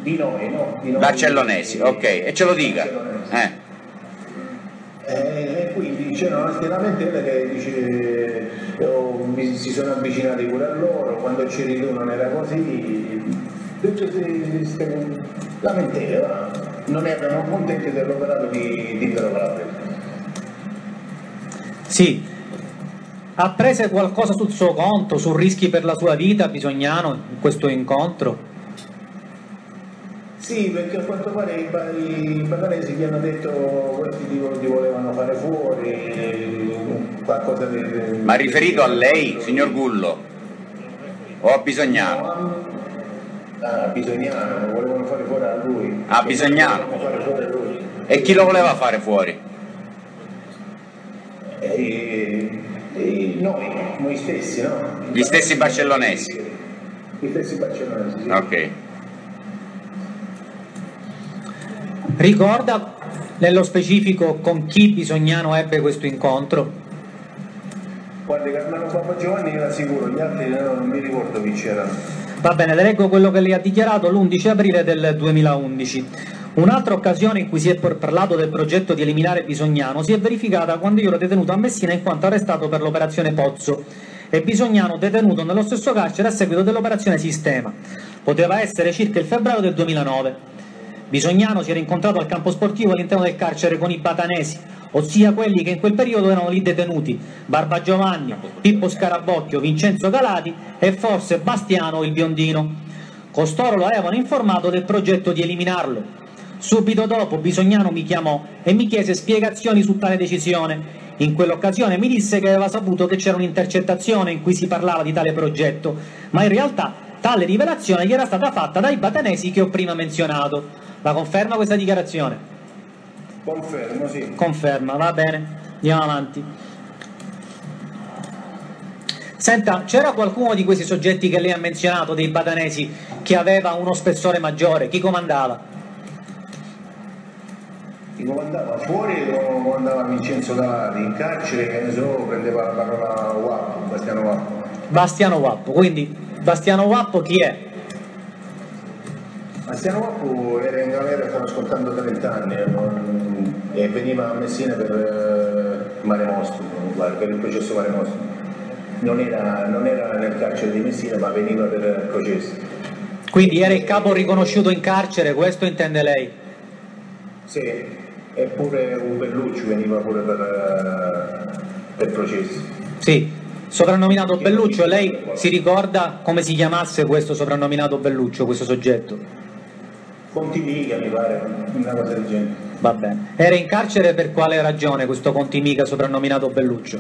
Di noi, no? Di noi. Barcellonesi, ok, e ce lo dica. E quindi c'erano queste lamentele che dice, si sono avvicinati pure a loro, quando c'eri tu non era così, lamentele. Non erano contenti dell'operato di Tindaro Calabrese. Sì, ha preso qualcosa sul suo conto, su rischi per la sua vita, Bisognano, in questo incontro? Sì, perché a quanto pare i batanesi gli hanno detto questi li volevano fare fuori, qualcosa del... Ma riferito a lei, signor Gullo, o a Bisognano? No, Bisognano, volevano fare fuori a lui. Ah, Bisognano? E chi lo voleva fare fuori? Noi stessi, no? Gli stessi barcellonesi? Gli stessi barcellonesi, sì. Ok. Ricorda nello specifico con chi Bisognano ebbe questo incontro? Guarda, Carmelo Papa Giovanni era sicuro, gli altri non mi ricordo chi c'era. Va bene, le leggo quello che lei ha dichiarato l'11 aprile del 2011. Un'altra occasione in cui si è parlato del progetto di eliminare Bisognano si è verificata quando io l'ho detenuto a Messina in quanto arrestato per l'operazione Pozzo e Bisognano detenuto nello stesso carcere a seguito dell'operazione Sistema. Poteva essere circa il febbraio del 2009. Bisognano si era incontrato al campo sportivo all'interno del carcere con i batanesi, ossia quelli che in quel periodo erano lì detenuti: Barbagiovanni, Pippo Scarabocchio, Vincenzo Galati e forse Bastiano il Biondino. Costoro lo avevano informato del progetto di eliminarlo. Subito dopo Bisognano mi chiamò e mi chiese spiegazioni su tale decisione. In quell'occasione mi disse che aveva saputo che c'era un'intercettazione in cui si parlava di tale progetto, ma in realtà tale rivelazione gli era stata fatta dai batanesi che ho prima menzionato. La conferma questa dichiarazione? Confermo, sì. Conferma, va bene, andiamo avanti. Senta, c'era qualcuno di questi soggetti che lei ha menzionato, dei batanesi, che aveva uno spessore maggiore? Chi comandava? Chi comandava? Fuori comandava Vincenzo Galati, in carcere, che ne so, prendeva la parola Wappo, Bastiano Wappo. Bastiano Wappo, quindi Bastiano Wappo chi è? Bastiano Wappo era in galera, stava ascoltando 30 anni e veniva a Messina per Mare Nostrum, per il processo Mare Nostrum. Non era nel carcere di Messina, ma veniva per il processo. Quindi era il capo riconosciuto in carcere, questo intende lei? Sì, eppure un Belluccio veniva pure per processo. Sì, soprannominato Belluccio, lei si ricorda come si chiamasse questo soprannominato Belluccio, questo soggetto? Conti Mica, mi pare, una cosa del genere. Va bene. Era in carcere per quale ragione questo Conti Mica soprannominato Belluccio?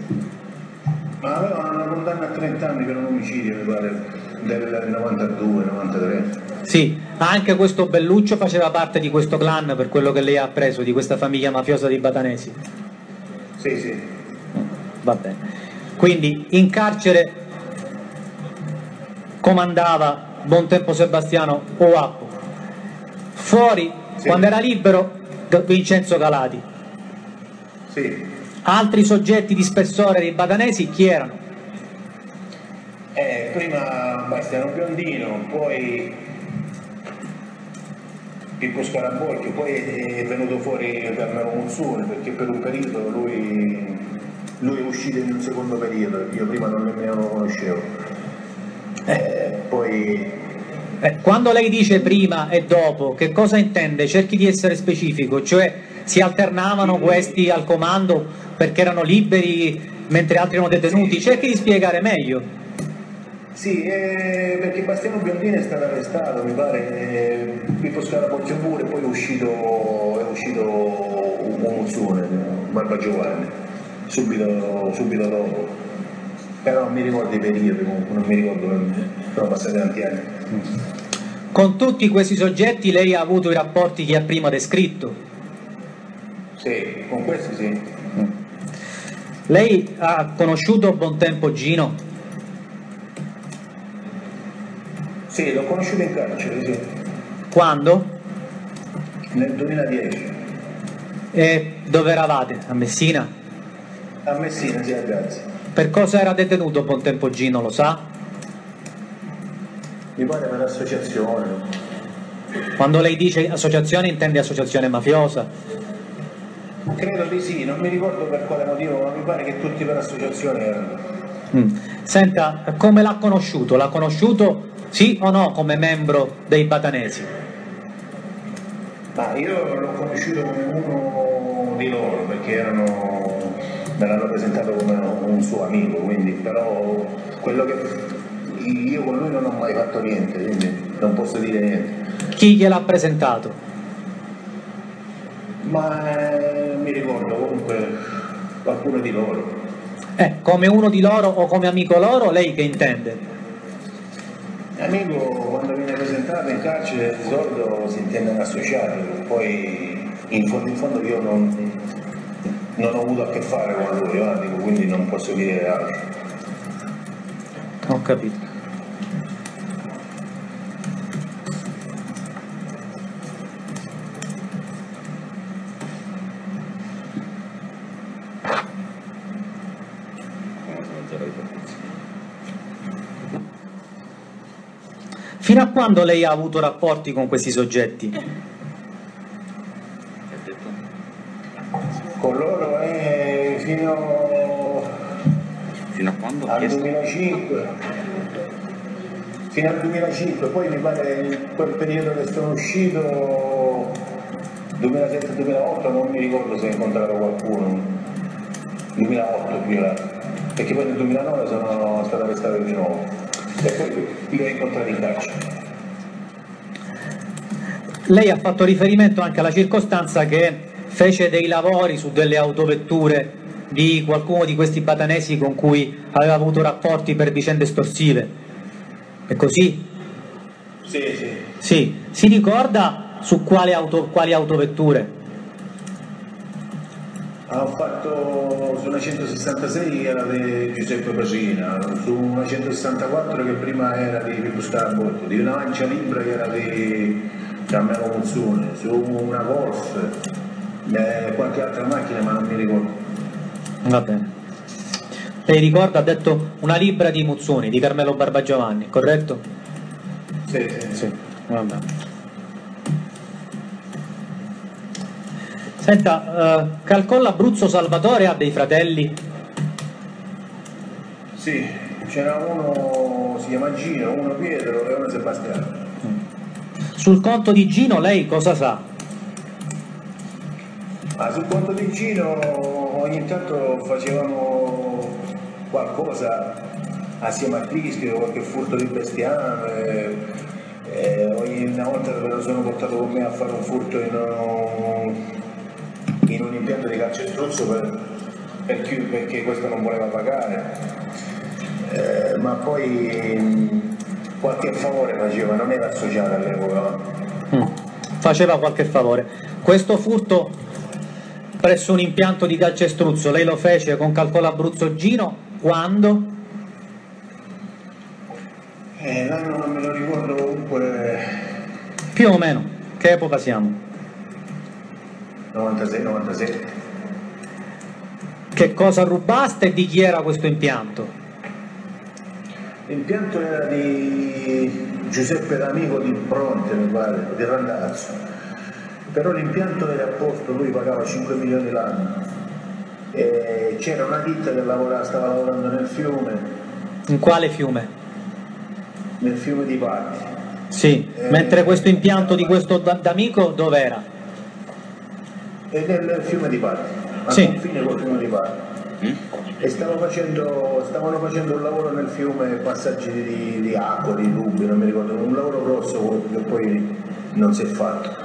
Ma aveva una condanna a 30 anni per un omicidio, mi pare, del 92-93. Sì, anche questo Belluccio faceva parte di questo clan, per quello che lei ha appreso, di questa famiglia mafiosa di batanesi. Sì, sì. Va bene. Quindi in carcere comandava Bontempo Sebastiano o Appo. Fuori, sì, quando era libero, Vincenzo Galati. Sì. Altri soggetti di spessore dei batanesi chi erano? Prima Bastiano Biondino, poi Pippo Scarabocchio, poi è venuto fuori Carmelo Muzzone, perché per un periodo lui è uscito in un secondo periodo, io prima non nemmeno lo conoscevo. Poi... quando lei dice prima e dopo, che cosa intende? Cerchi di essere specifico, cioè si alternavano questi al comando perché erano liberi mentre altri erano detenuti, sì. Cerchi di spiegare meglio. Sì, perché Bastiano Biondino è stato arrestato, mi pare, Pippo Scarabocchio pure, poi è uscito un Muzzone, Barbagiovanni, subito dopo, però non mi ricordo i periodi, comunque non mi ricordo, sono passati tanti anni. Con tutti questi soggetti lei ha avuto i rapporti che ha prima descritto? Sì, con questi sì. Lei ha conosciuto Bontempo Gino? Sì, l'ho conosciuto in carcere, sì. Quando? Nel 2010. E dove eravate? A Messina? A Messina, sì, ragazzi. Per cosa era detenuto Bontempo Gino, lo sa? Mi pare per associazione. Quando lei dice associazione intende associazione mafiosa? Credo di sì, non mi ricordo per quale motivo, ma mi pare che tutti per associazione erano. Senta, come l'ha conosciuto? L'ha conosciuto sì o no come membro dei Batanesi? Ma io l'ho conosciuto come uno di loro, perché erano, me l'hanno presentato come un suo amico, quindi, però quello che... io con lui non ho mai fatto niente, quindi non posso dire niente. Chi gliel'ha presentato? Ma mi ricordo, comunque qualcuno di loro. Come uno di loro o come amico loro, lei che intende? Amico, quando viene presentato in carcere di solito si intende un associato, poi in fondo io non ho avuto a che fare con lui, amico, quindi non posso dire altro. Ho capito. Fino a quando lei ha avuto rapporti con questi soggetti? Con loro fino a quando? Al 2005. Fino al 2005, poi mi pare quel periodo che sono uscito, 2007-2008, non mi ricordo se ho incontrato qualcuno. 2008 più là, perché poi nel 2009 sono stato arrestato di nuovo. E poi li ho incontrati in carcere. Lei ha fatto riferimento anche alla circostanza che fece dei lavori su delle autovetture di qualcuno di questi Batanesi con cui aveva avuto rapporti per vicende estorsive. È così? Sì, sì. Sì. Si ricorda su quali autovetture? Ho fatto su una 166 era di Giuseppe Pacina, su una 164 che prima era di Pippo Scarabocchio, di una mancia libera che era di Carmelo Muzzone, su una Golf, qualche altra macchina ma non mi ricordo. Va bene. Lei ricorda, ha detto una libera di Muzzoni, di Carmelo Barbagiovanni, corretto? Sì, sì, sì. Va bene. Senta, Calcò l'Abruzzo Salvatore ha dei fratelli? Sì, c'era uno, si chiama Gino, uno Pietro e uno Sebastiano. Sul conto di Gino lei cosa sa? Ma sul conto di Gino ogni tanto facevamo qualcosa assieme a Crischio, qualche furto di bestiame, una volta lo sono portato con me a fare un furto in un impianto di calcestruzzo perché questo non voleva pagare, ma poi qualche favore faceva, non era associato all'epoca. Faceva qualche favore. Questo furto presso un impianto di calcestruzzo lei lo fece con Calcò l'Abruzzo Gino quando? L'anno non me lo ricordo, comunque più o meno, che epoca siamo? 96-97. Che cosa rubaste e di chi era questo impianto? L'impianto era di Giuseppe D'Amico di Bronte, mi pare, di Randazzo, però l'impianto era a posto, lui pagava 5 milioni l'anno. C'era una ditta che stava lavorando nel fiume. In quale fiume? Nel fiume di Patti. Sì, mentre questo impianto di questo D'Amico dov'era? È nel fiume di Patti, al confine col fiume di Patti. E stavano facendo un lavoro nel fiume, passaggi di acqua, di tubi, non mi ricordo, un lavoro grosso che poi non si è fatto.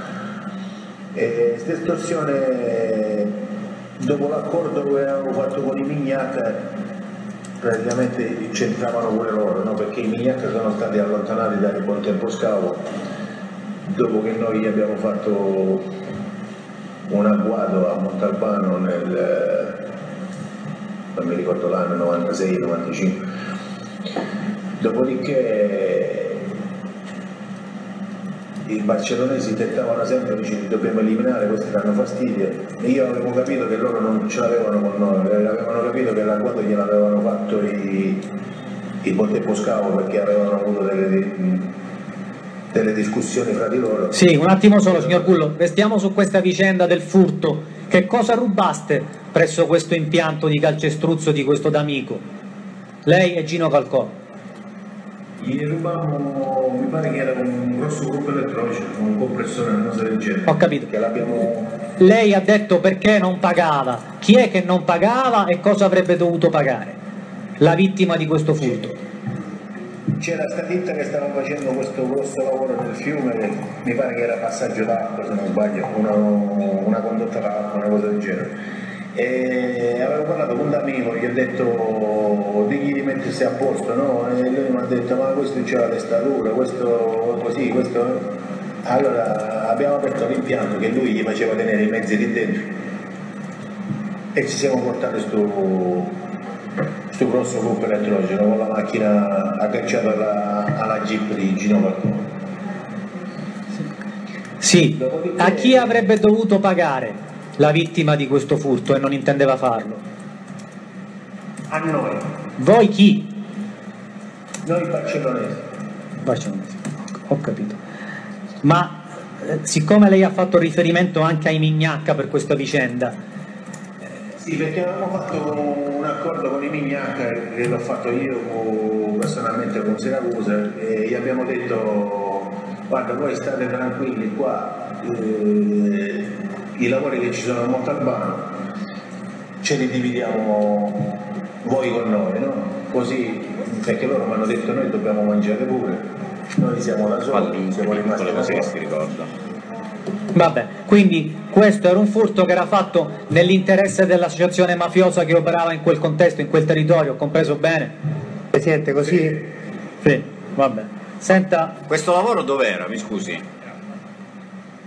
Questa estorsione, dopo l'accordo che avevamo fatto con i Mignacca, praticamente c'entravano pure loro, no? Perché i Mignacca sono stati allontanati dal Bontempo Scavo dopo che noi abbiamo fatto un agguato a Montalbano nel, non mi ricordo l'anno, 96-95. Dopodiché i barcellonesi tentavano sempre, dicendo dobbiamo eliminare, questi danno fastidio. Io avevo capito che loro non ce l'avevano con noi, avevano capito che l'agguato gliel'avevano fatto i Bontempo Scavo, perché avevano avuto delle discussioni fra di loro. Sì, un attimo solo signor Gullo, restiamo su questa vicenda del furto. Che cosa rubaste presso questo impianto di calcestruzzo di questo D'Amico? Lei e Gino Calcò. Gli rubavamo, mi pare che era un grosso gruppo elettronico, un compressore, una cosa del genere. Ho capito. Che l'abbiamo... Lei ha detto perché non pagava. Chi è che non pagava e cosa avrebbe dovuto pagare? La vittima di questo furto. C'era sta ditta che stava facendo questo grosso lavoro nel fiume, mi pare che era passaggio d'acqua, se non sbaglio, una condotta d'acqua, una cosa del genere. E avevo parlato con un amico, gli ho detto digli di mettersi a posto, no? E lui mi ha detto ma questo c'ha la testa dura, questo così, questo. Allora abbiamo aperto l'impianto che lui gli faceva tenere i mezzi lì dentro e ci siamo portati sto grosso gruppo elettrogeno con la macchina agganciata alla Jeep di Gino Falcone. Sì, a chi avrebbe dovuto pagare la vittima di questo furto e non intendeva farlo? A noi. Voi chi? Noi barcellonesi. Barcellonesi, ho capito. Ma siccome lei ha fatto riferimento anche ai Mignacca per questa vicenda. Sì, perché avevamo fatto un accordo con i Mignacca, che l'ho fatto io personalmente con Siracusa, e gli abbiamo detto guarda voi state tranquilli qua, i lavori che ci sono a Montalbano ce li dividiamo voi con noi, no? Così, perché loro mi hanno detto noi dobbiamo mangiare pure, noi siamo da soli, siamo rimasti da soli. Si ricorda. Vabbè, quindi questo era un furto che era fatto nell'interesse dell'associazione mafiosa che operava in quel contesto, in quel territorio, compreso bene? Presidente, così? Sì, sì. Vabbè. Senta... Questo lavoro dov'era, mi scusi?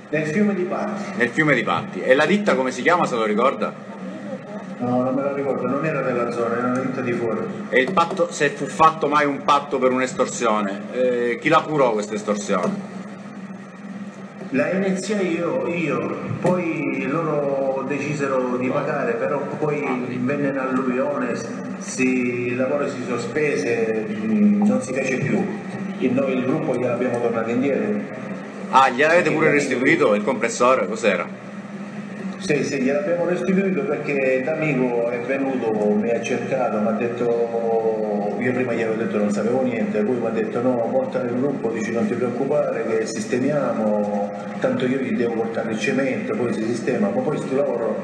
Nel fiume di Patti. Nel fiume di Patti. E la ditta come si chiama, se lo ricorda? No, non me la ricordo, non era della zona, era una ditta di fuori. E il patto, se fu fatto mai un patto per un'estorsione, chi la curò questa estorsione? La iniziai io, poi loro decisero di pagare, però poi venne un'alluvione, il lavoro si sospese, non si fece più. E noi il gruppo gliel'abbiamo tornato indietro. Ah, gliel'avete pure restituito il compressore? Cos'era? Sì, sì, gliel'abbiamo restituito perché D'Amico è venuto, mi ha cercato, mi ha detto, io prima gli avevo detto non sapevo niente, lui mi ha detto no, porta nel gruppo, dici non ti preoccupare che sistemiamo, tanto io gli devo portare il cemento, poi si sistema, ma poi questo lavoro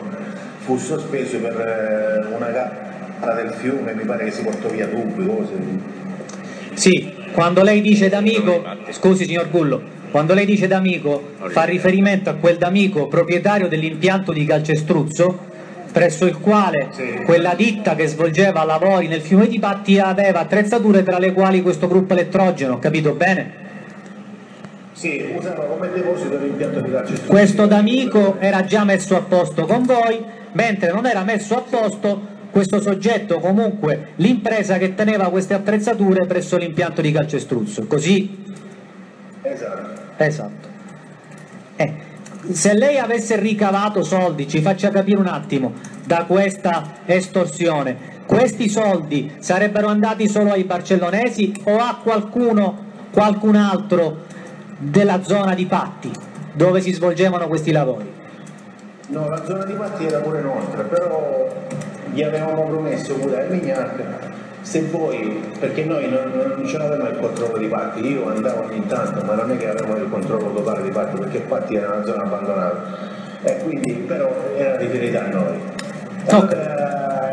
fu sospeso per una gara del fiume, mi pare che si portò via tubi, cose. Sì, quando lei dice D'Amico, scusi signor Gullo, quando lei dice D'Amico fa riferimento a quel D'Amico proprietario dell'impianto di calcestruzzo presso il quale quella ditta che svolgeva lavori nel fiume di Patti aveva attrezzature tra le quali questo gruppo elettrogeno, capito bene? Sì, usava come deposito l'impianto di calcestruzzo. Questo D'Amico era già messo a posto con voi, mentre non era messo a posto questo soggetto, comunque l'impresa che teneva queste attrezzature presso l'impianto di calcestruzzo, così? Esatto. Se lei avesse ricavato soldi, ci faccia capire un attimo, da questa estorsione, questi soldi sarebbero andati solo ai barcellonesi o a qualcun altro della zona di Patti? dove si svolgevano questi lavori? No, la zona di Patti era pure nostra, però gli avevamo promesso pure al Mignacca, se voi, perché noi non ce l'avevamo il controllo di Patti, io andavo ogni tanto, ma non è che avevamo il controllo totale di Patti, perché Patti era una zona abbandonata, e quindi però era di verità a noi. Allora,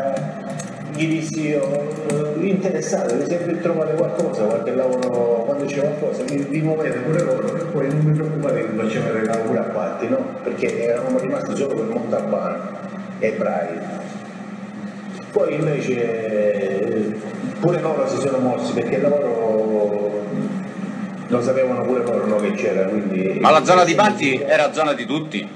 gli dissi io, l'interessato, vi sempre trovate qualcosa, qualche lavoro, quando c'è qualcosa, vi muovete pure loro, e poi non vi preoccupate che facevano il lavoro pure a Patti, no? Perché eravamo rimasti solo per Montalbano e Braille. Poi invece pure loro si sono mossi, perché il lavoro lo sapevano pure loro, no, che c'era, quindi... Ma la zona di Patti era zona di tutti?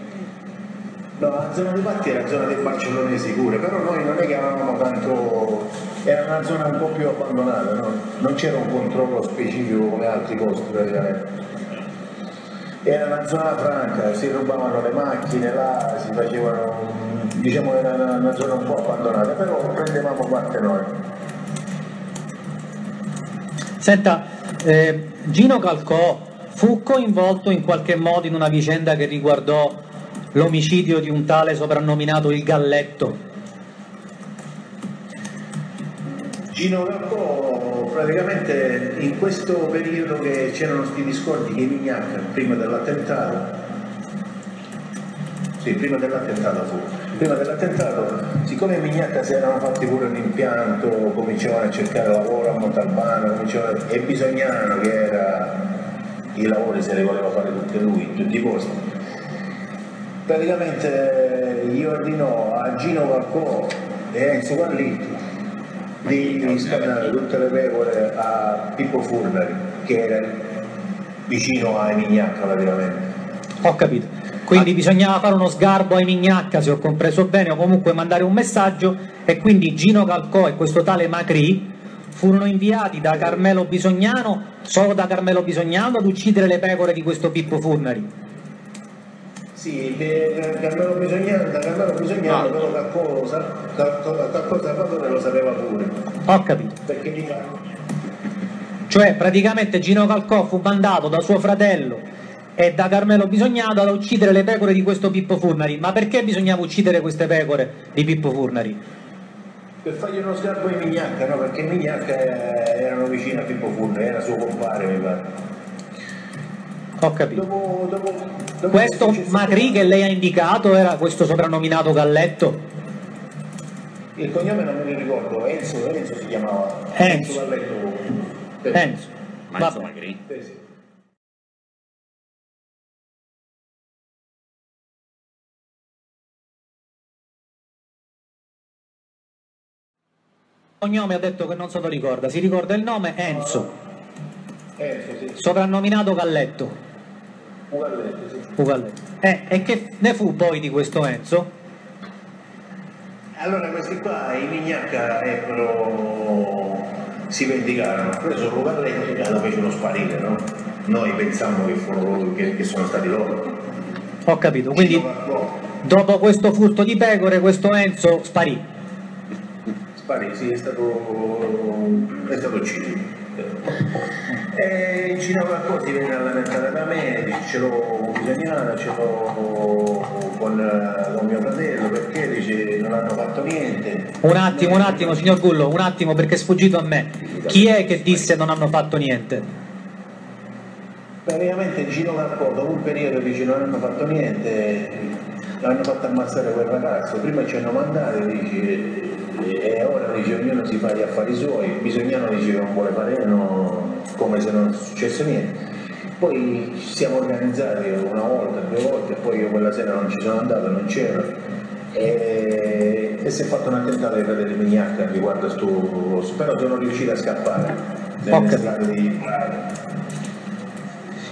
No, la zona di Patti era zona dei Barcellonesi pure, però noi non è che avevamo tanto... era una zona un po' più abbandonata, no? Non c'era un controllo specifico come altri posti praticamente. Era una zona franca, si rubavano le macchine, là si facevano... diciamo era una zona un po' abbandonata, però prendevamo parte noi. Senta, Gino Calcò fu coinvolto in qualche modo in una vicenda che riguardò l'omicidio di un tale soprannominato il Galletto? Gino Calcò praticamente in questo periodo che c'erano questi discordi che Mignacca prima dell'attentato, siccome Mignacca si erano fatti pure un impianto, cominciavano a cercare lavoro a Montalbano, e Bisognano, che era i lavori se li voleva fare tutti lui, in tutti i posti. Praticamente gli ordinò a Gino Calcò e Enzo Galletto di scannare tutte le pecore a Pippo Furnari, che era vicino a Mignacca praticamente. Ho capito. Quindi bisognava fare uno sgarbo ai Mignacca, se ho compreso bene, o comunque mandare un messaggio, e quindi Gino Calcò e questo tale Macri furono inviati da Carmelo Bisognano, solo da Carmelo Bisognano, ad uccidere le pecore di questo Pippo Furnari. Sì, da Carmelo Bisognano, però Calcò Salvatore lo sapeva pure. Ho capito. Perché cioè praticamente Gino Calcò fu mandato da suo fratello e da Carmelo Bisognano ad uccidere le pecore di questo Pippo Furnari. Ma perché bisognava uccidere queste pecore di Pippo Furnari? Per fargli uno sgarbo ai Mignacca, no? Perché Mignacca erano vicino a Pippo Furnari, era suo compare, mi pare. Ho capito. Dopo questo Macri che lei ha indicato era questo soprannominato Galletto? Il cognome non me lo ricordo, Enzo si chiamava. Enzo Galletto. Enzo. Ma Enzo Macri? Sì. Cognome ha detto che non se lo ricorda, si ricorda il nome Enzo, sì. Soprannominato Galletto. Ugalletto, sì. Ugalletto. E che ne fu poi di questo Enzo? Allora questi qua, i Mignacca si vendicarono, presero Ugalletto e lo fecero sparire, no? Noi pensammo che sono stati loro. Ho capito, quindi dopo questo furto di pecore questo Enzo sparì. Sì, è stato ucciso. E Gino Calcò si venne a lamentare da me, ce l'ho bisognato, ce l'ho con mio fratello, perché dice non hanno fatto niente. Un attimo, signor Gullo, un attimo, perché è sfuggito a me. Chi è che disse non hanno fatto niente? Praticamente Gino Calcò, dopo un periodo dice non hanno fatto niente, hanno fatto ammazzare quel ragazzo, prima ci hanno mandato, dice. E ora dice ognuno si fa gli affari suoi, Bisognano dice che non vuole fare, no, come se non successe niente. Poi ci siamo organizzati una volta, due volte, poi io quella sera non ci sono andato, non c'era, e si è fatto un attentato ai fratelli Mignacca riguardo a sto, però sono riuscito a scappare.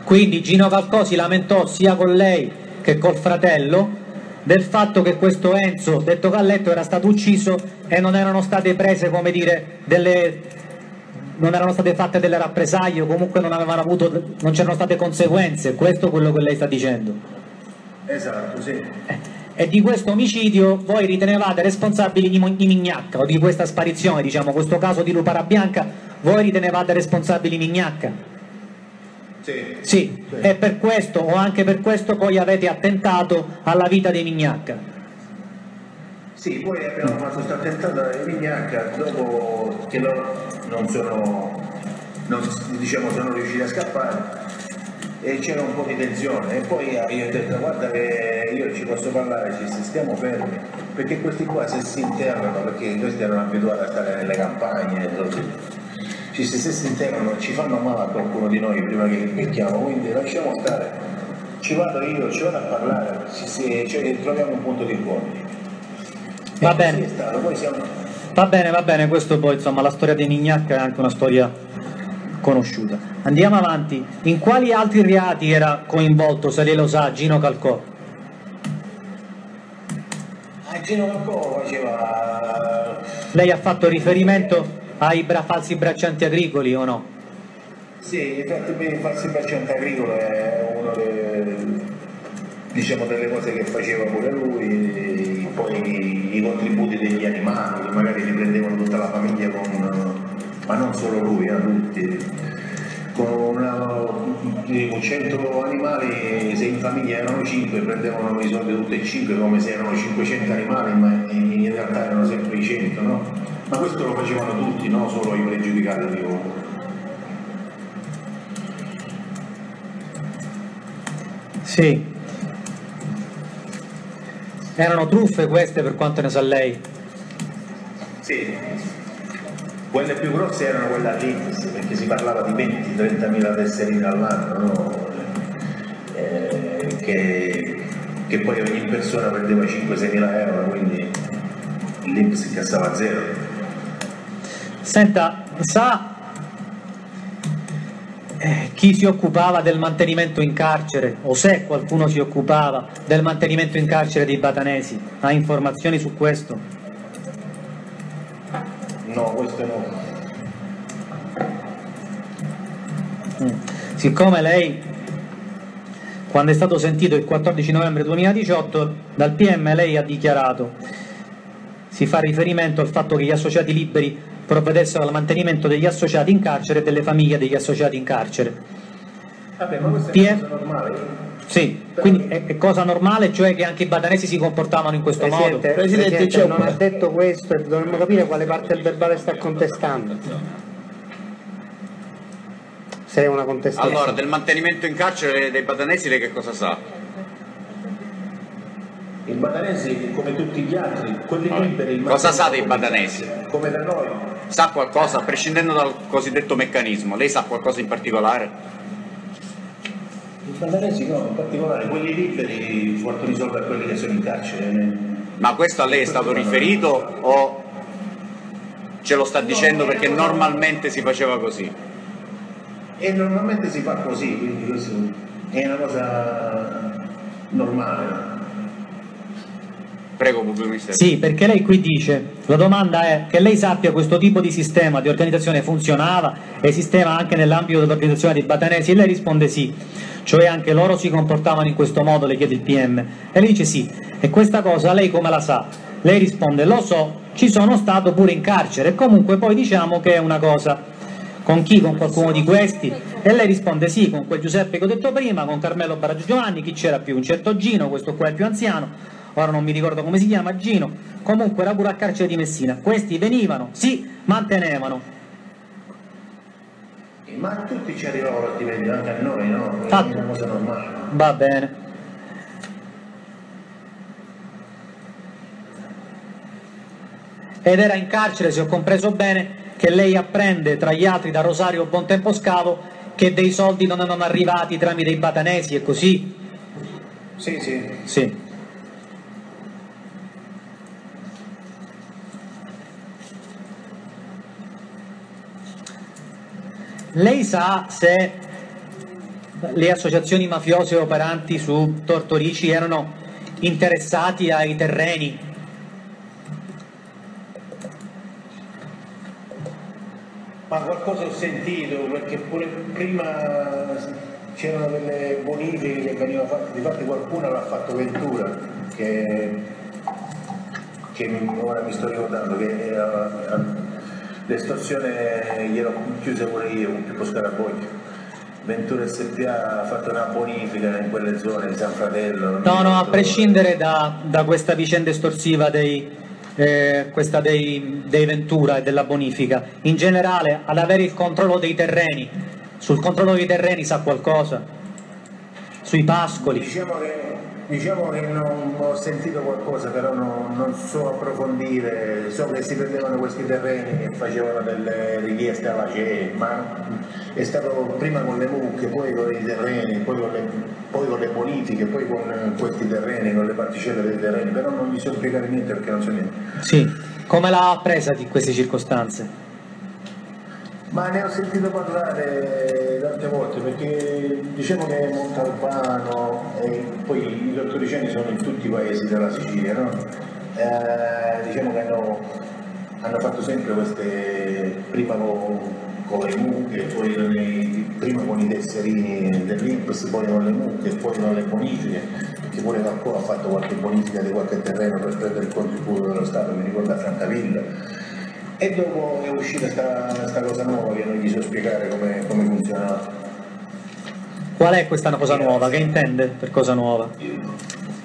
Quindi Gino Calcò si lamentò sia con lei che col fratello del fatto che questo Enzo, detto Galletto, era stato ucciso e non erano state prese, come dire, non erano state fatte delle rappresaglie, o comunque non c'erano state conseguenze. Questo è quello che lei sta dicendo. Esatto, sì. E di questo omicidio voi ritenevate responsabili di Mignacca, o di questa sparizione, diciamo, questo caso di Lupara Bianca, voi ritenevate responsabili Mignacca? Sì, sì. È per questo o anche per questo poi avete attentato alla vita dei Mignacca. Sì, poi abbiamo fatto questa testata di Mignacca dopo che loro non sono riusciti a scappare e c'era un po' di tensione e poi io ho detto guarda che io ci posso parlare, ci stiamo fermi perché questi qua se si interrogano, perché questi erano abituati a stare nelle campagne e così, se si interrogano ci fanno male a qualcuno di noi prima che li becchiamo, quindi lasciamo stare, ci vado io, ci vado a parlare, cioè, troviamo un punto di incontro. Va bene. Va bene, questo poi insomma la storia dei Mignacca è anche una storia conosciuta. Andiamo avanti, in quali altri reati era coinvolto, se lei lo sa, Gino Calcò? Gino Calcò faceva... Lei ha fatto riferimento ai falsi braccianti agricoli o no? Sì, infatti il falsi bracciante agricolo è uno delle cose che faceva pure lui. Poi i contributi degli animali, magari li prendevano tutta la famiglia, ma non solo lui, tutti, con 100 animali, se in famiglia erano 5 prendevano i soldi tutti e 5 come se erano 500 animali, ma in realtà erano sempre i 100, no? Ma questo lo facevano tutti, non solo i pregiudicati di uomo. Sì. Erano truffe queste per quanto ne sa lei? Sì, quelle più grosse erano quelle all'indice, perché si parlava di 20-30.000 tesserine all'anno, no? Che poi ogni persona prendeva 5-6.000 euro, quindi l'Inps si cassava a zero. Senta, sa chi si occupava del mantenimento in carcere, o se qualcuno si occupava del mantenimento in carcere dei Batanesi? Ha informazioni su questo? No, questo no. Siccome lei, quando è stato sentito il 14 novembre 2018, dal PM lei ha dichiarato, si fa riferimento al fatto che gli associati liberi provvedessero al mantenimento degli associati in carcere e delle famiglie degli associati in carcere. Vabbè, ma questa è una cosa normale. Sì, però... quindi è cosa normale, cioè che anche i Batanesi si comportavano in questo modo. Presidente, non ha detto questo e dovremmo capire quale parte del verbale sta contestando. Se è una contestazione. Allora, del mantenimento in carcere dei Batanesi lei che cosa sa? I Batanesi, come tutti gli altri, quelli liberi... Cosa sa dei Batanesi? Come da noi. Sa qualcosa, prescindendo dal cosiddetto meccanismo, lei sa qualcosa in particolare? I Batanesi no, in particolare quelli liberi portano i soldi a quelli che sono in carcere. Ma questo a lei è stato riferito o ce lo sta dicendo perché normalmente si faceva così? E normalmente si fa così, quindi questo è una cosa normale. Prego, pubblico ministero. Sì, perché lei qui dice, la domanda è che lei sappia questo tipo di sistema di organizzazione funzionava, esisteva anche nell'ambito dell'organizzazione dei Batanesi, e lei risponde sì, cioè anche loro si comportavano in questo modo, le chiede il PM, e lei dice sì, e questa cosa lei come la sa? Lei risponde lo so, ci sono stato pure in carcere, e comunque poi diciamo che è una cosa, con chi? Con qualcuno di questi? E lei risponde sì, con quel Giuseppe che ho detto prima, con Carmelo Barbagiovanni, chi c'era più? Un certo Gino, questo qua è il più anziano, ora non mi ricordo come si chiama, Gino, comunque era pure a carcere di Messina. Questi venivano, si mantenevano. Ma tutti ci arrivavano a diventare anche a noi, no? È una cosa normale. Va bene. Ed era in carcere, se ho compreso bene, che lei apprende tra gli altri da Rosario Bontempo Scavo che dei soldi non erano arrivati tramite i Batanesi e così? Sì, sì. Sì. Lei sa se le associazioni mafiose operanti su Tortorici erano interessati ai terreni? Ma qualcosa ho sentito, perché pure prima c'erano delle bonifiche che venivano fatte, difatti qualcuno l'ha fatto Ventura, che ora mi sto ricordando che era... L'estorsione gliel'ho chiusa pure io con Pippo Scarabocchio, Ventura SPA ha fatto una bonifica in quelle zone di San Fratello. No, a prescindere da questa vicenda estorsiva dei Ventura e della bonifica, in generale ad avere il controllo dei terreni, sul controllo dei terreni sa qualcosa? Sui pascoli? Diciamo che non ho sentito qualcosa, però non so approfondire, so che si prendevano questi terreni e facevano delle richieste alla CE, ma è stato prima con le mucche, poi con i terreni, poi con le bonifiche, poi con questi terreni, con le particelle dei terreni, però non mi so spiegare niente perché non so niente. Sì, come l'ha presa di queste circostanze? Ma ne ho sentito parlare tante volte, perché diciamo che Montalbano e poi i tortoriceni sono in tutti i paesi della Sicilia, no? Diciamo che hanno fatto sempre queste, prima con le mucche, poi prima con i tesserini dell'Inps, poi con le mucche, poi con le bonifiche, perché pure Calcò ha fatto qualche bonifica di qualche terreno per prendere il contributo dello Stato, mi ricordo a Francavilla. E dopo è uscita questa cosa nuova che non gli so spiegare come funzionava. Qual è questa cosa nuova? Che intende per cosa nuova?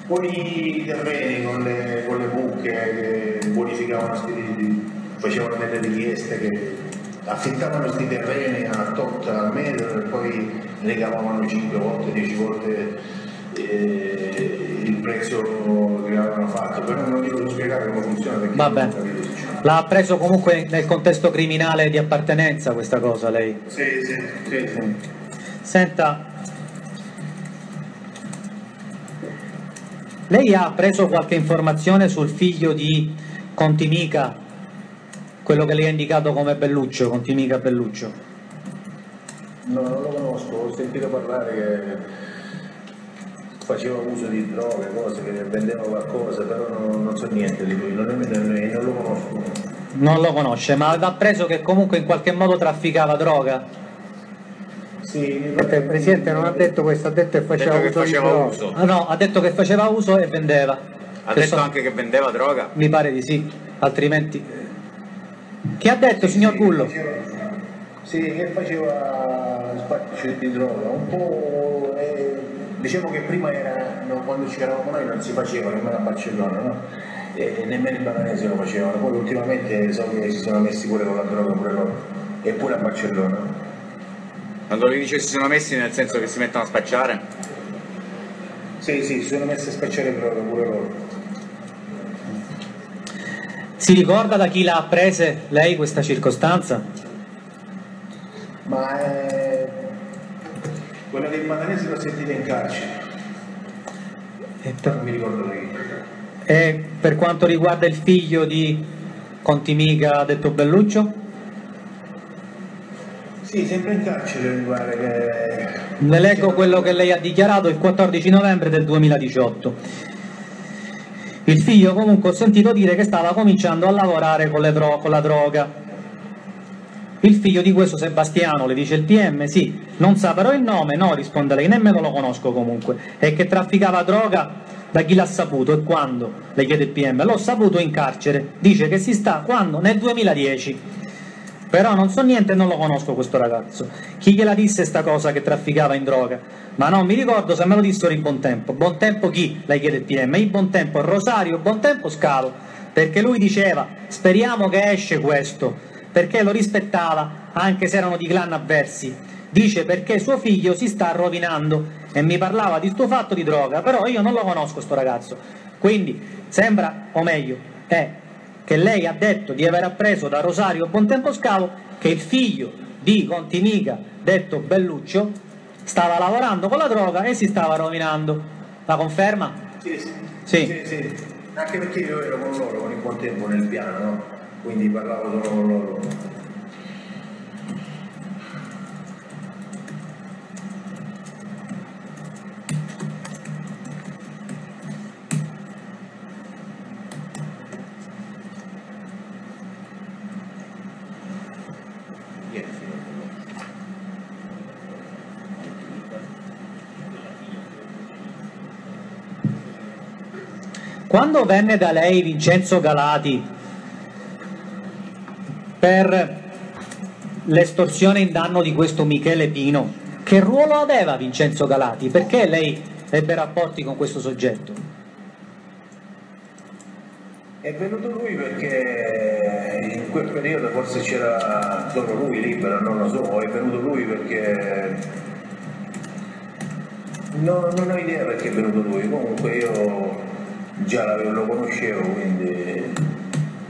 Buoni terreni con le mucche che bonificavano, facevano delle richieste, che affittavano questi terreni a tot al metro e poi legavano 5 volte, 10 volte il prezzo che avevano fatto, però non gli so spiegare come funziona perché non capito. L'ha preso comunque nel contesto criminale di appartenenza questa cosa lei? Sì. Senta, lei ha preso qualche informazione sul figlio di Conti Mica, quello che lei ha indicato come Belluccio, Conti Mica Belluccio? No, non lo conosco, ho sentito parlare che faceva uso di droghe, cose, che vendeva qualcosa, però non so niente di lui, non lo conosco. Non lo conosce, ma aveva appreso che comunque in qualche modo trafficava droga? Sì. Il Presidente non ha detto questo, ha detto che faceva uso. Ah, no, ha detto che faceva uso e vendeva. Ha detto anche che vendeva droga? Mi pare di sì, altrimenti... Chi ha detto, signor Gullo? Che faceva spacci di droga, un po'... Diciamo che prima quando ci eravamo noi non si faceva, nemmeno a Barcellona, no? E nemmeno i Batanesi lo facevano, poi ultimamente so che si sono messi pure con la droga, pure loro, e pure a Barcellona. Quando lui dice si sono messi, nel senso che si mettono a spacciare? Sì, si sono messi a spacciare droga pure loro. Si ricorda da chi l'ha apprese lei questa circostanza? Ma quella dei Batanesi l'ho sentita in carcere, non mi ricordo lei. E per quanto riguarda il figlio di Conti Mica, ha detto Belluccio? Sì, sempre in carcere mi pare che... Le leggo quello che lei ha dichiarato il 14 novembre del 2018. Il figlio comunque ho sentito dire che stava cominciando a lavorare con la droga. Il figlio di questo Sebastiano, le dice il PM, sì, non sa però il nome, no, risponde lei, nemmeno lo conosco comunque, e che trafficava droga da chi l'ha saputo e quando, le chiede il PM, l'ho saputo in carcere, dice che si sta, quando? Nel 2010, però non so niente e non lo conosco questo ragazzo, chi gliela disse sta cosa che trafficava in droga? Ma non mi ricordo, se me lo dissero in Bontempo. Bontempo chi? Le chiede il PM, in Bontempo Rosario, Bontempo Scavo, perché lui diceva, speriamo che esce questo, perché lo rispettava anche se erano di clan avversi, dice perché suo figlio si sta rovinando e mi parlava di sto fatto di droga, però io non lo conosco sto ragazzo, quindi sembra, o meglio è che lei ha detto di aver appreso da Rosario Bontempo Scavo che il figlio di Conti Mica, detto Belluccio, stava lavorando con la droga e si stava rovinando, la conferma? Sì. Anche perché io ero con loro, con il Bontempo nel piano, no? Quindi parlavo solo con loro. Quando venne da lei Vincenzo Galati per l'estorsione in danno di questo Michele Pino, Che ruolo aveva Vincenzo Galati? Perché lei ebbe rapporti con questo soggetto? È venuto lui perché in quel periodo forse c'era solo lui libero, non lo so, è venuto lui perché... No, non ho idea perché è venuto lui, comunque io già lo conoscevo, quindi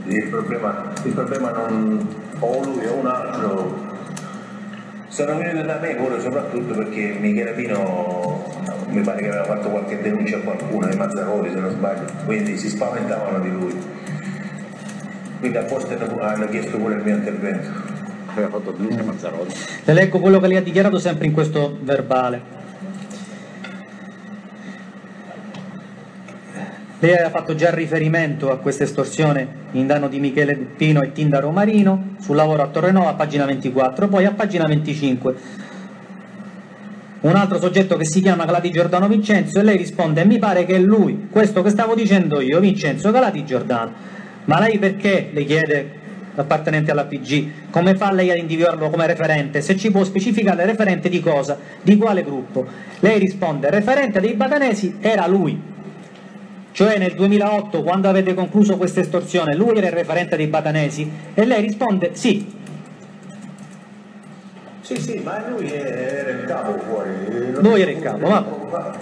il problema non o lui o un altro. Sono venuto da me pure soprattutto perché Michele Pino mi pare che aveva fatto qualche denuncia a qualcuno, ai Mazzaroli se non sbaglio, quindi si spaventavano di lui. Quindi apposta hanno chiesto pure il mio intervento. Aveva fatto denuncia a Mazzaroli. Le leggo quello che lei ha dichiarato sempre in questo verbale. Lei aveva fatto già riferimento a questa estorsione in danno di Michele Pino e Tindaro Marino sul lavoro a Torrenova a pagina 24, poi a pagina 25 un altro soggetto che si chiama Galati Giordano Vincenzo e lei risponde: mi pare che è lui, questo che stavo dicendo io, Vincenzo Galati Giordano. Ma lei perché, le chiede l'appartenente alla PG, come fa lei ad individuarlo come referente? Se ci può specificare referente di cosa, di quale gruppo? Lei risponde: referente dei Batanesi era lui. Cioè nel 2008, quando avete concluso questa estorsione, lui era il referente dei Batanesi? E lei risponde sì. Sì, ma lui era il capo fuori. Lui era il capo, ma...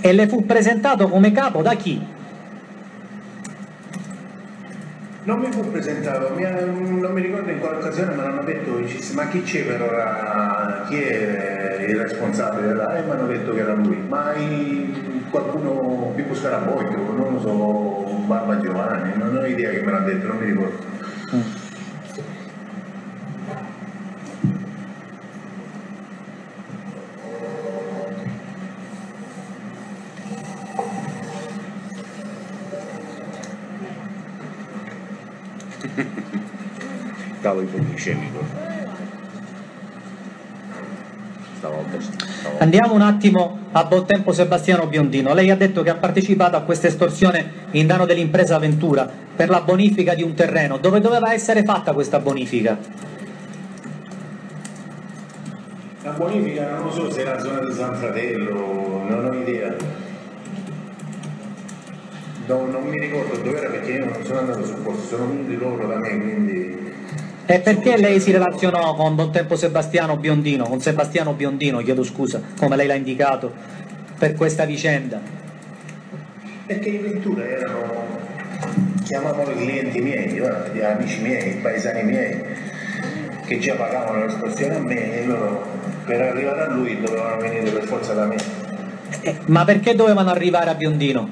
E le fu presentato come capo da chi? Non mi fu presentato, non mi ricordo in quale occasione me l'hanno detto, ma chi c'è per ora, chi è il responsabile della... E mi hanno detto che era lui, ma qualcuno, Pippo Scarabocchio, non lo so, Papa Giovanni, non ho idea che me l'ha detto, non mi ricordo. Stavo ipoglicemico. Andiamo un attimo a Bontempo Sebastiano Biondino. Lei ha detto che ha partecipato a questa estorsione in danno dell'impresa Ventura per la bonifica di un terreno. Dove doveva essere fatta questa bonifica? La bonifica non lo so, se era la zona di San Fratello, non ho idea. Non mi ricordo dove era perché io non sono andato sul posto, sono venuti loro da me, quindi... E perché lei si relazionò con Bontempo Sebastiano Biondino, con Sebastiano Biondino, chiedo scusa, come lei l'ha indicato, per questa vicenda? Perché in Ventura erano, chiamavano i clienti miei, gli amici miei, i paesani miei, che già pagavano l'estorsione a me e loro per arrivare a lui dovevano venire per forza da me. Ma perché dovevano arrivare a Biondino?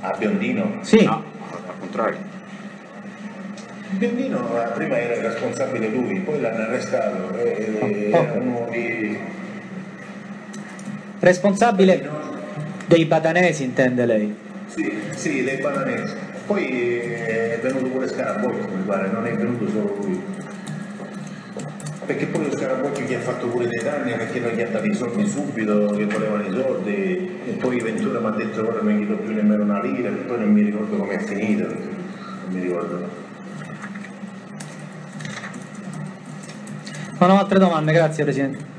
A Biondino? Sì. No, al contrario. Biondino prima era il responsabile lui, poi l'hanno arrestato, era uno di... Responsabile dei Batanesi, intende lei? Sì, dei Batanesi. Poi è venuto pure Scarabocchio, mi pare, non è venuto solo lui. Perché poi lo Scarabocchio gli ha fatto pure dei danni perché non gli ha dato i soldi subito, che volevano i soldi, e poi Ventura mi ha detto ora non gli do più nemmeno una lira, e poi non mi ricordo come è finita, non mi ricordo. Non ho altre domande, grazie Presidente.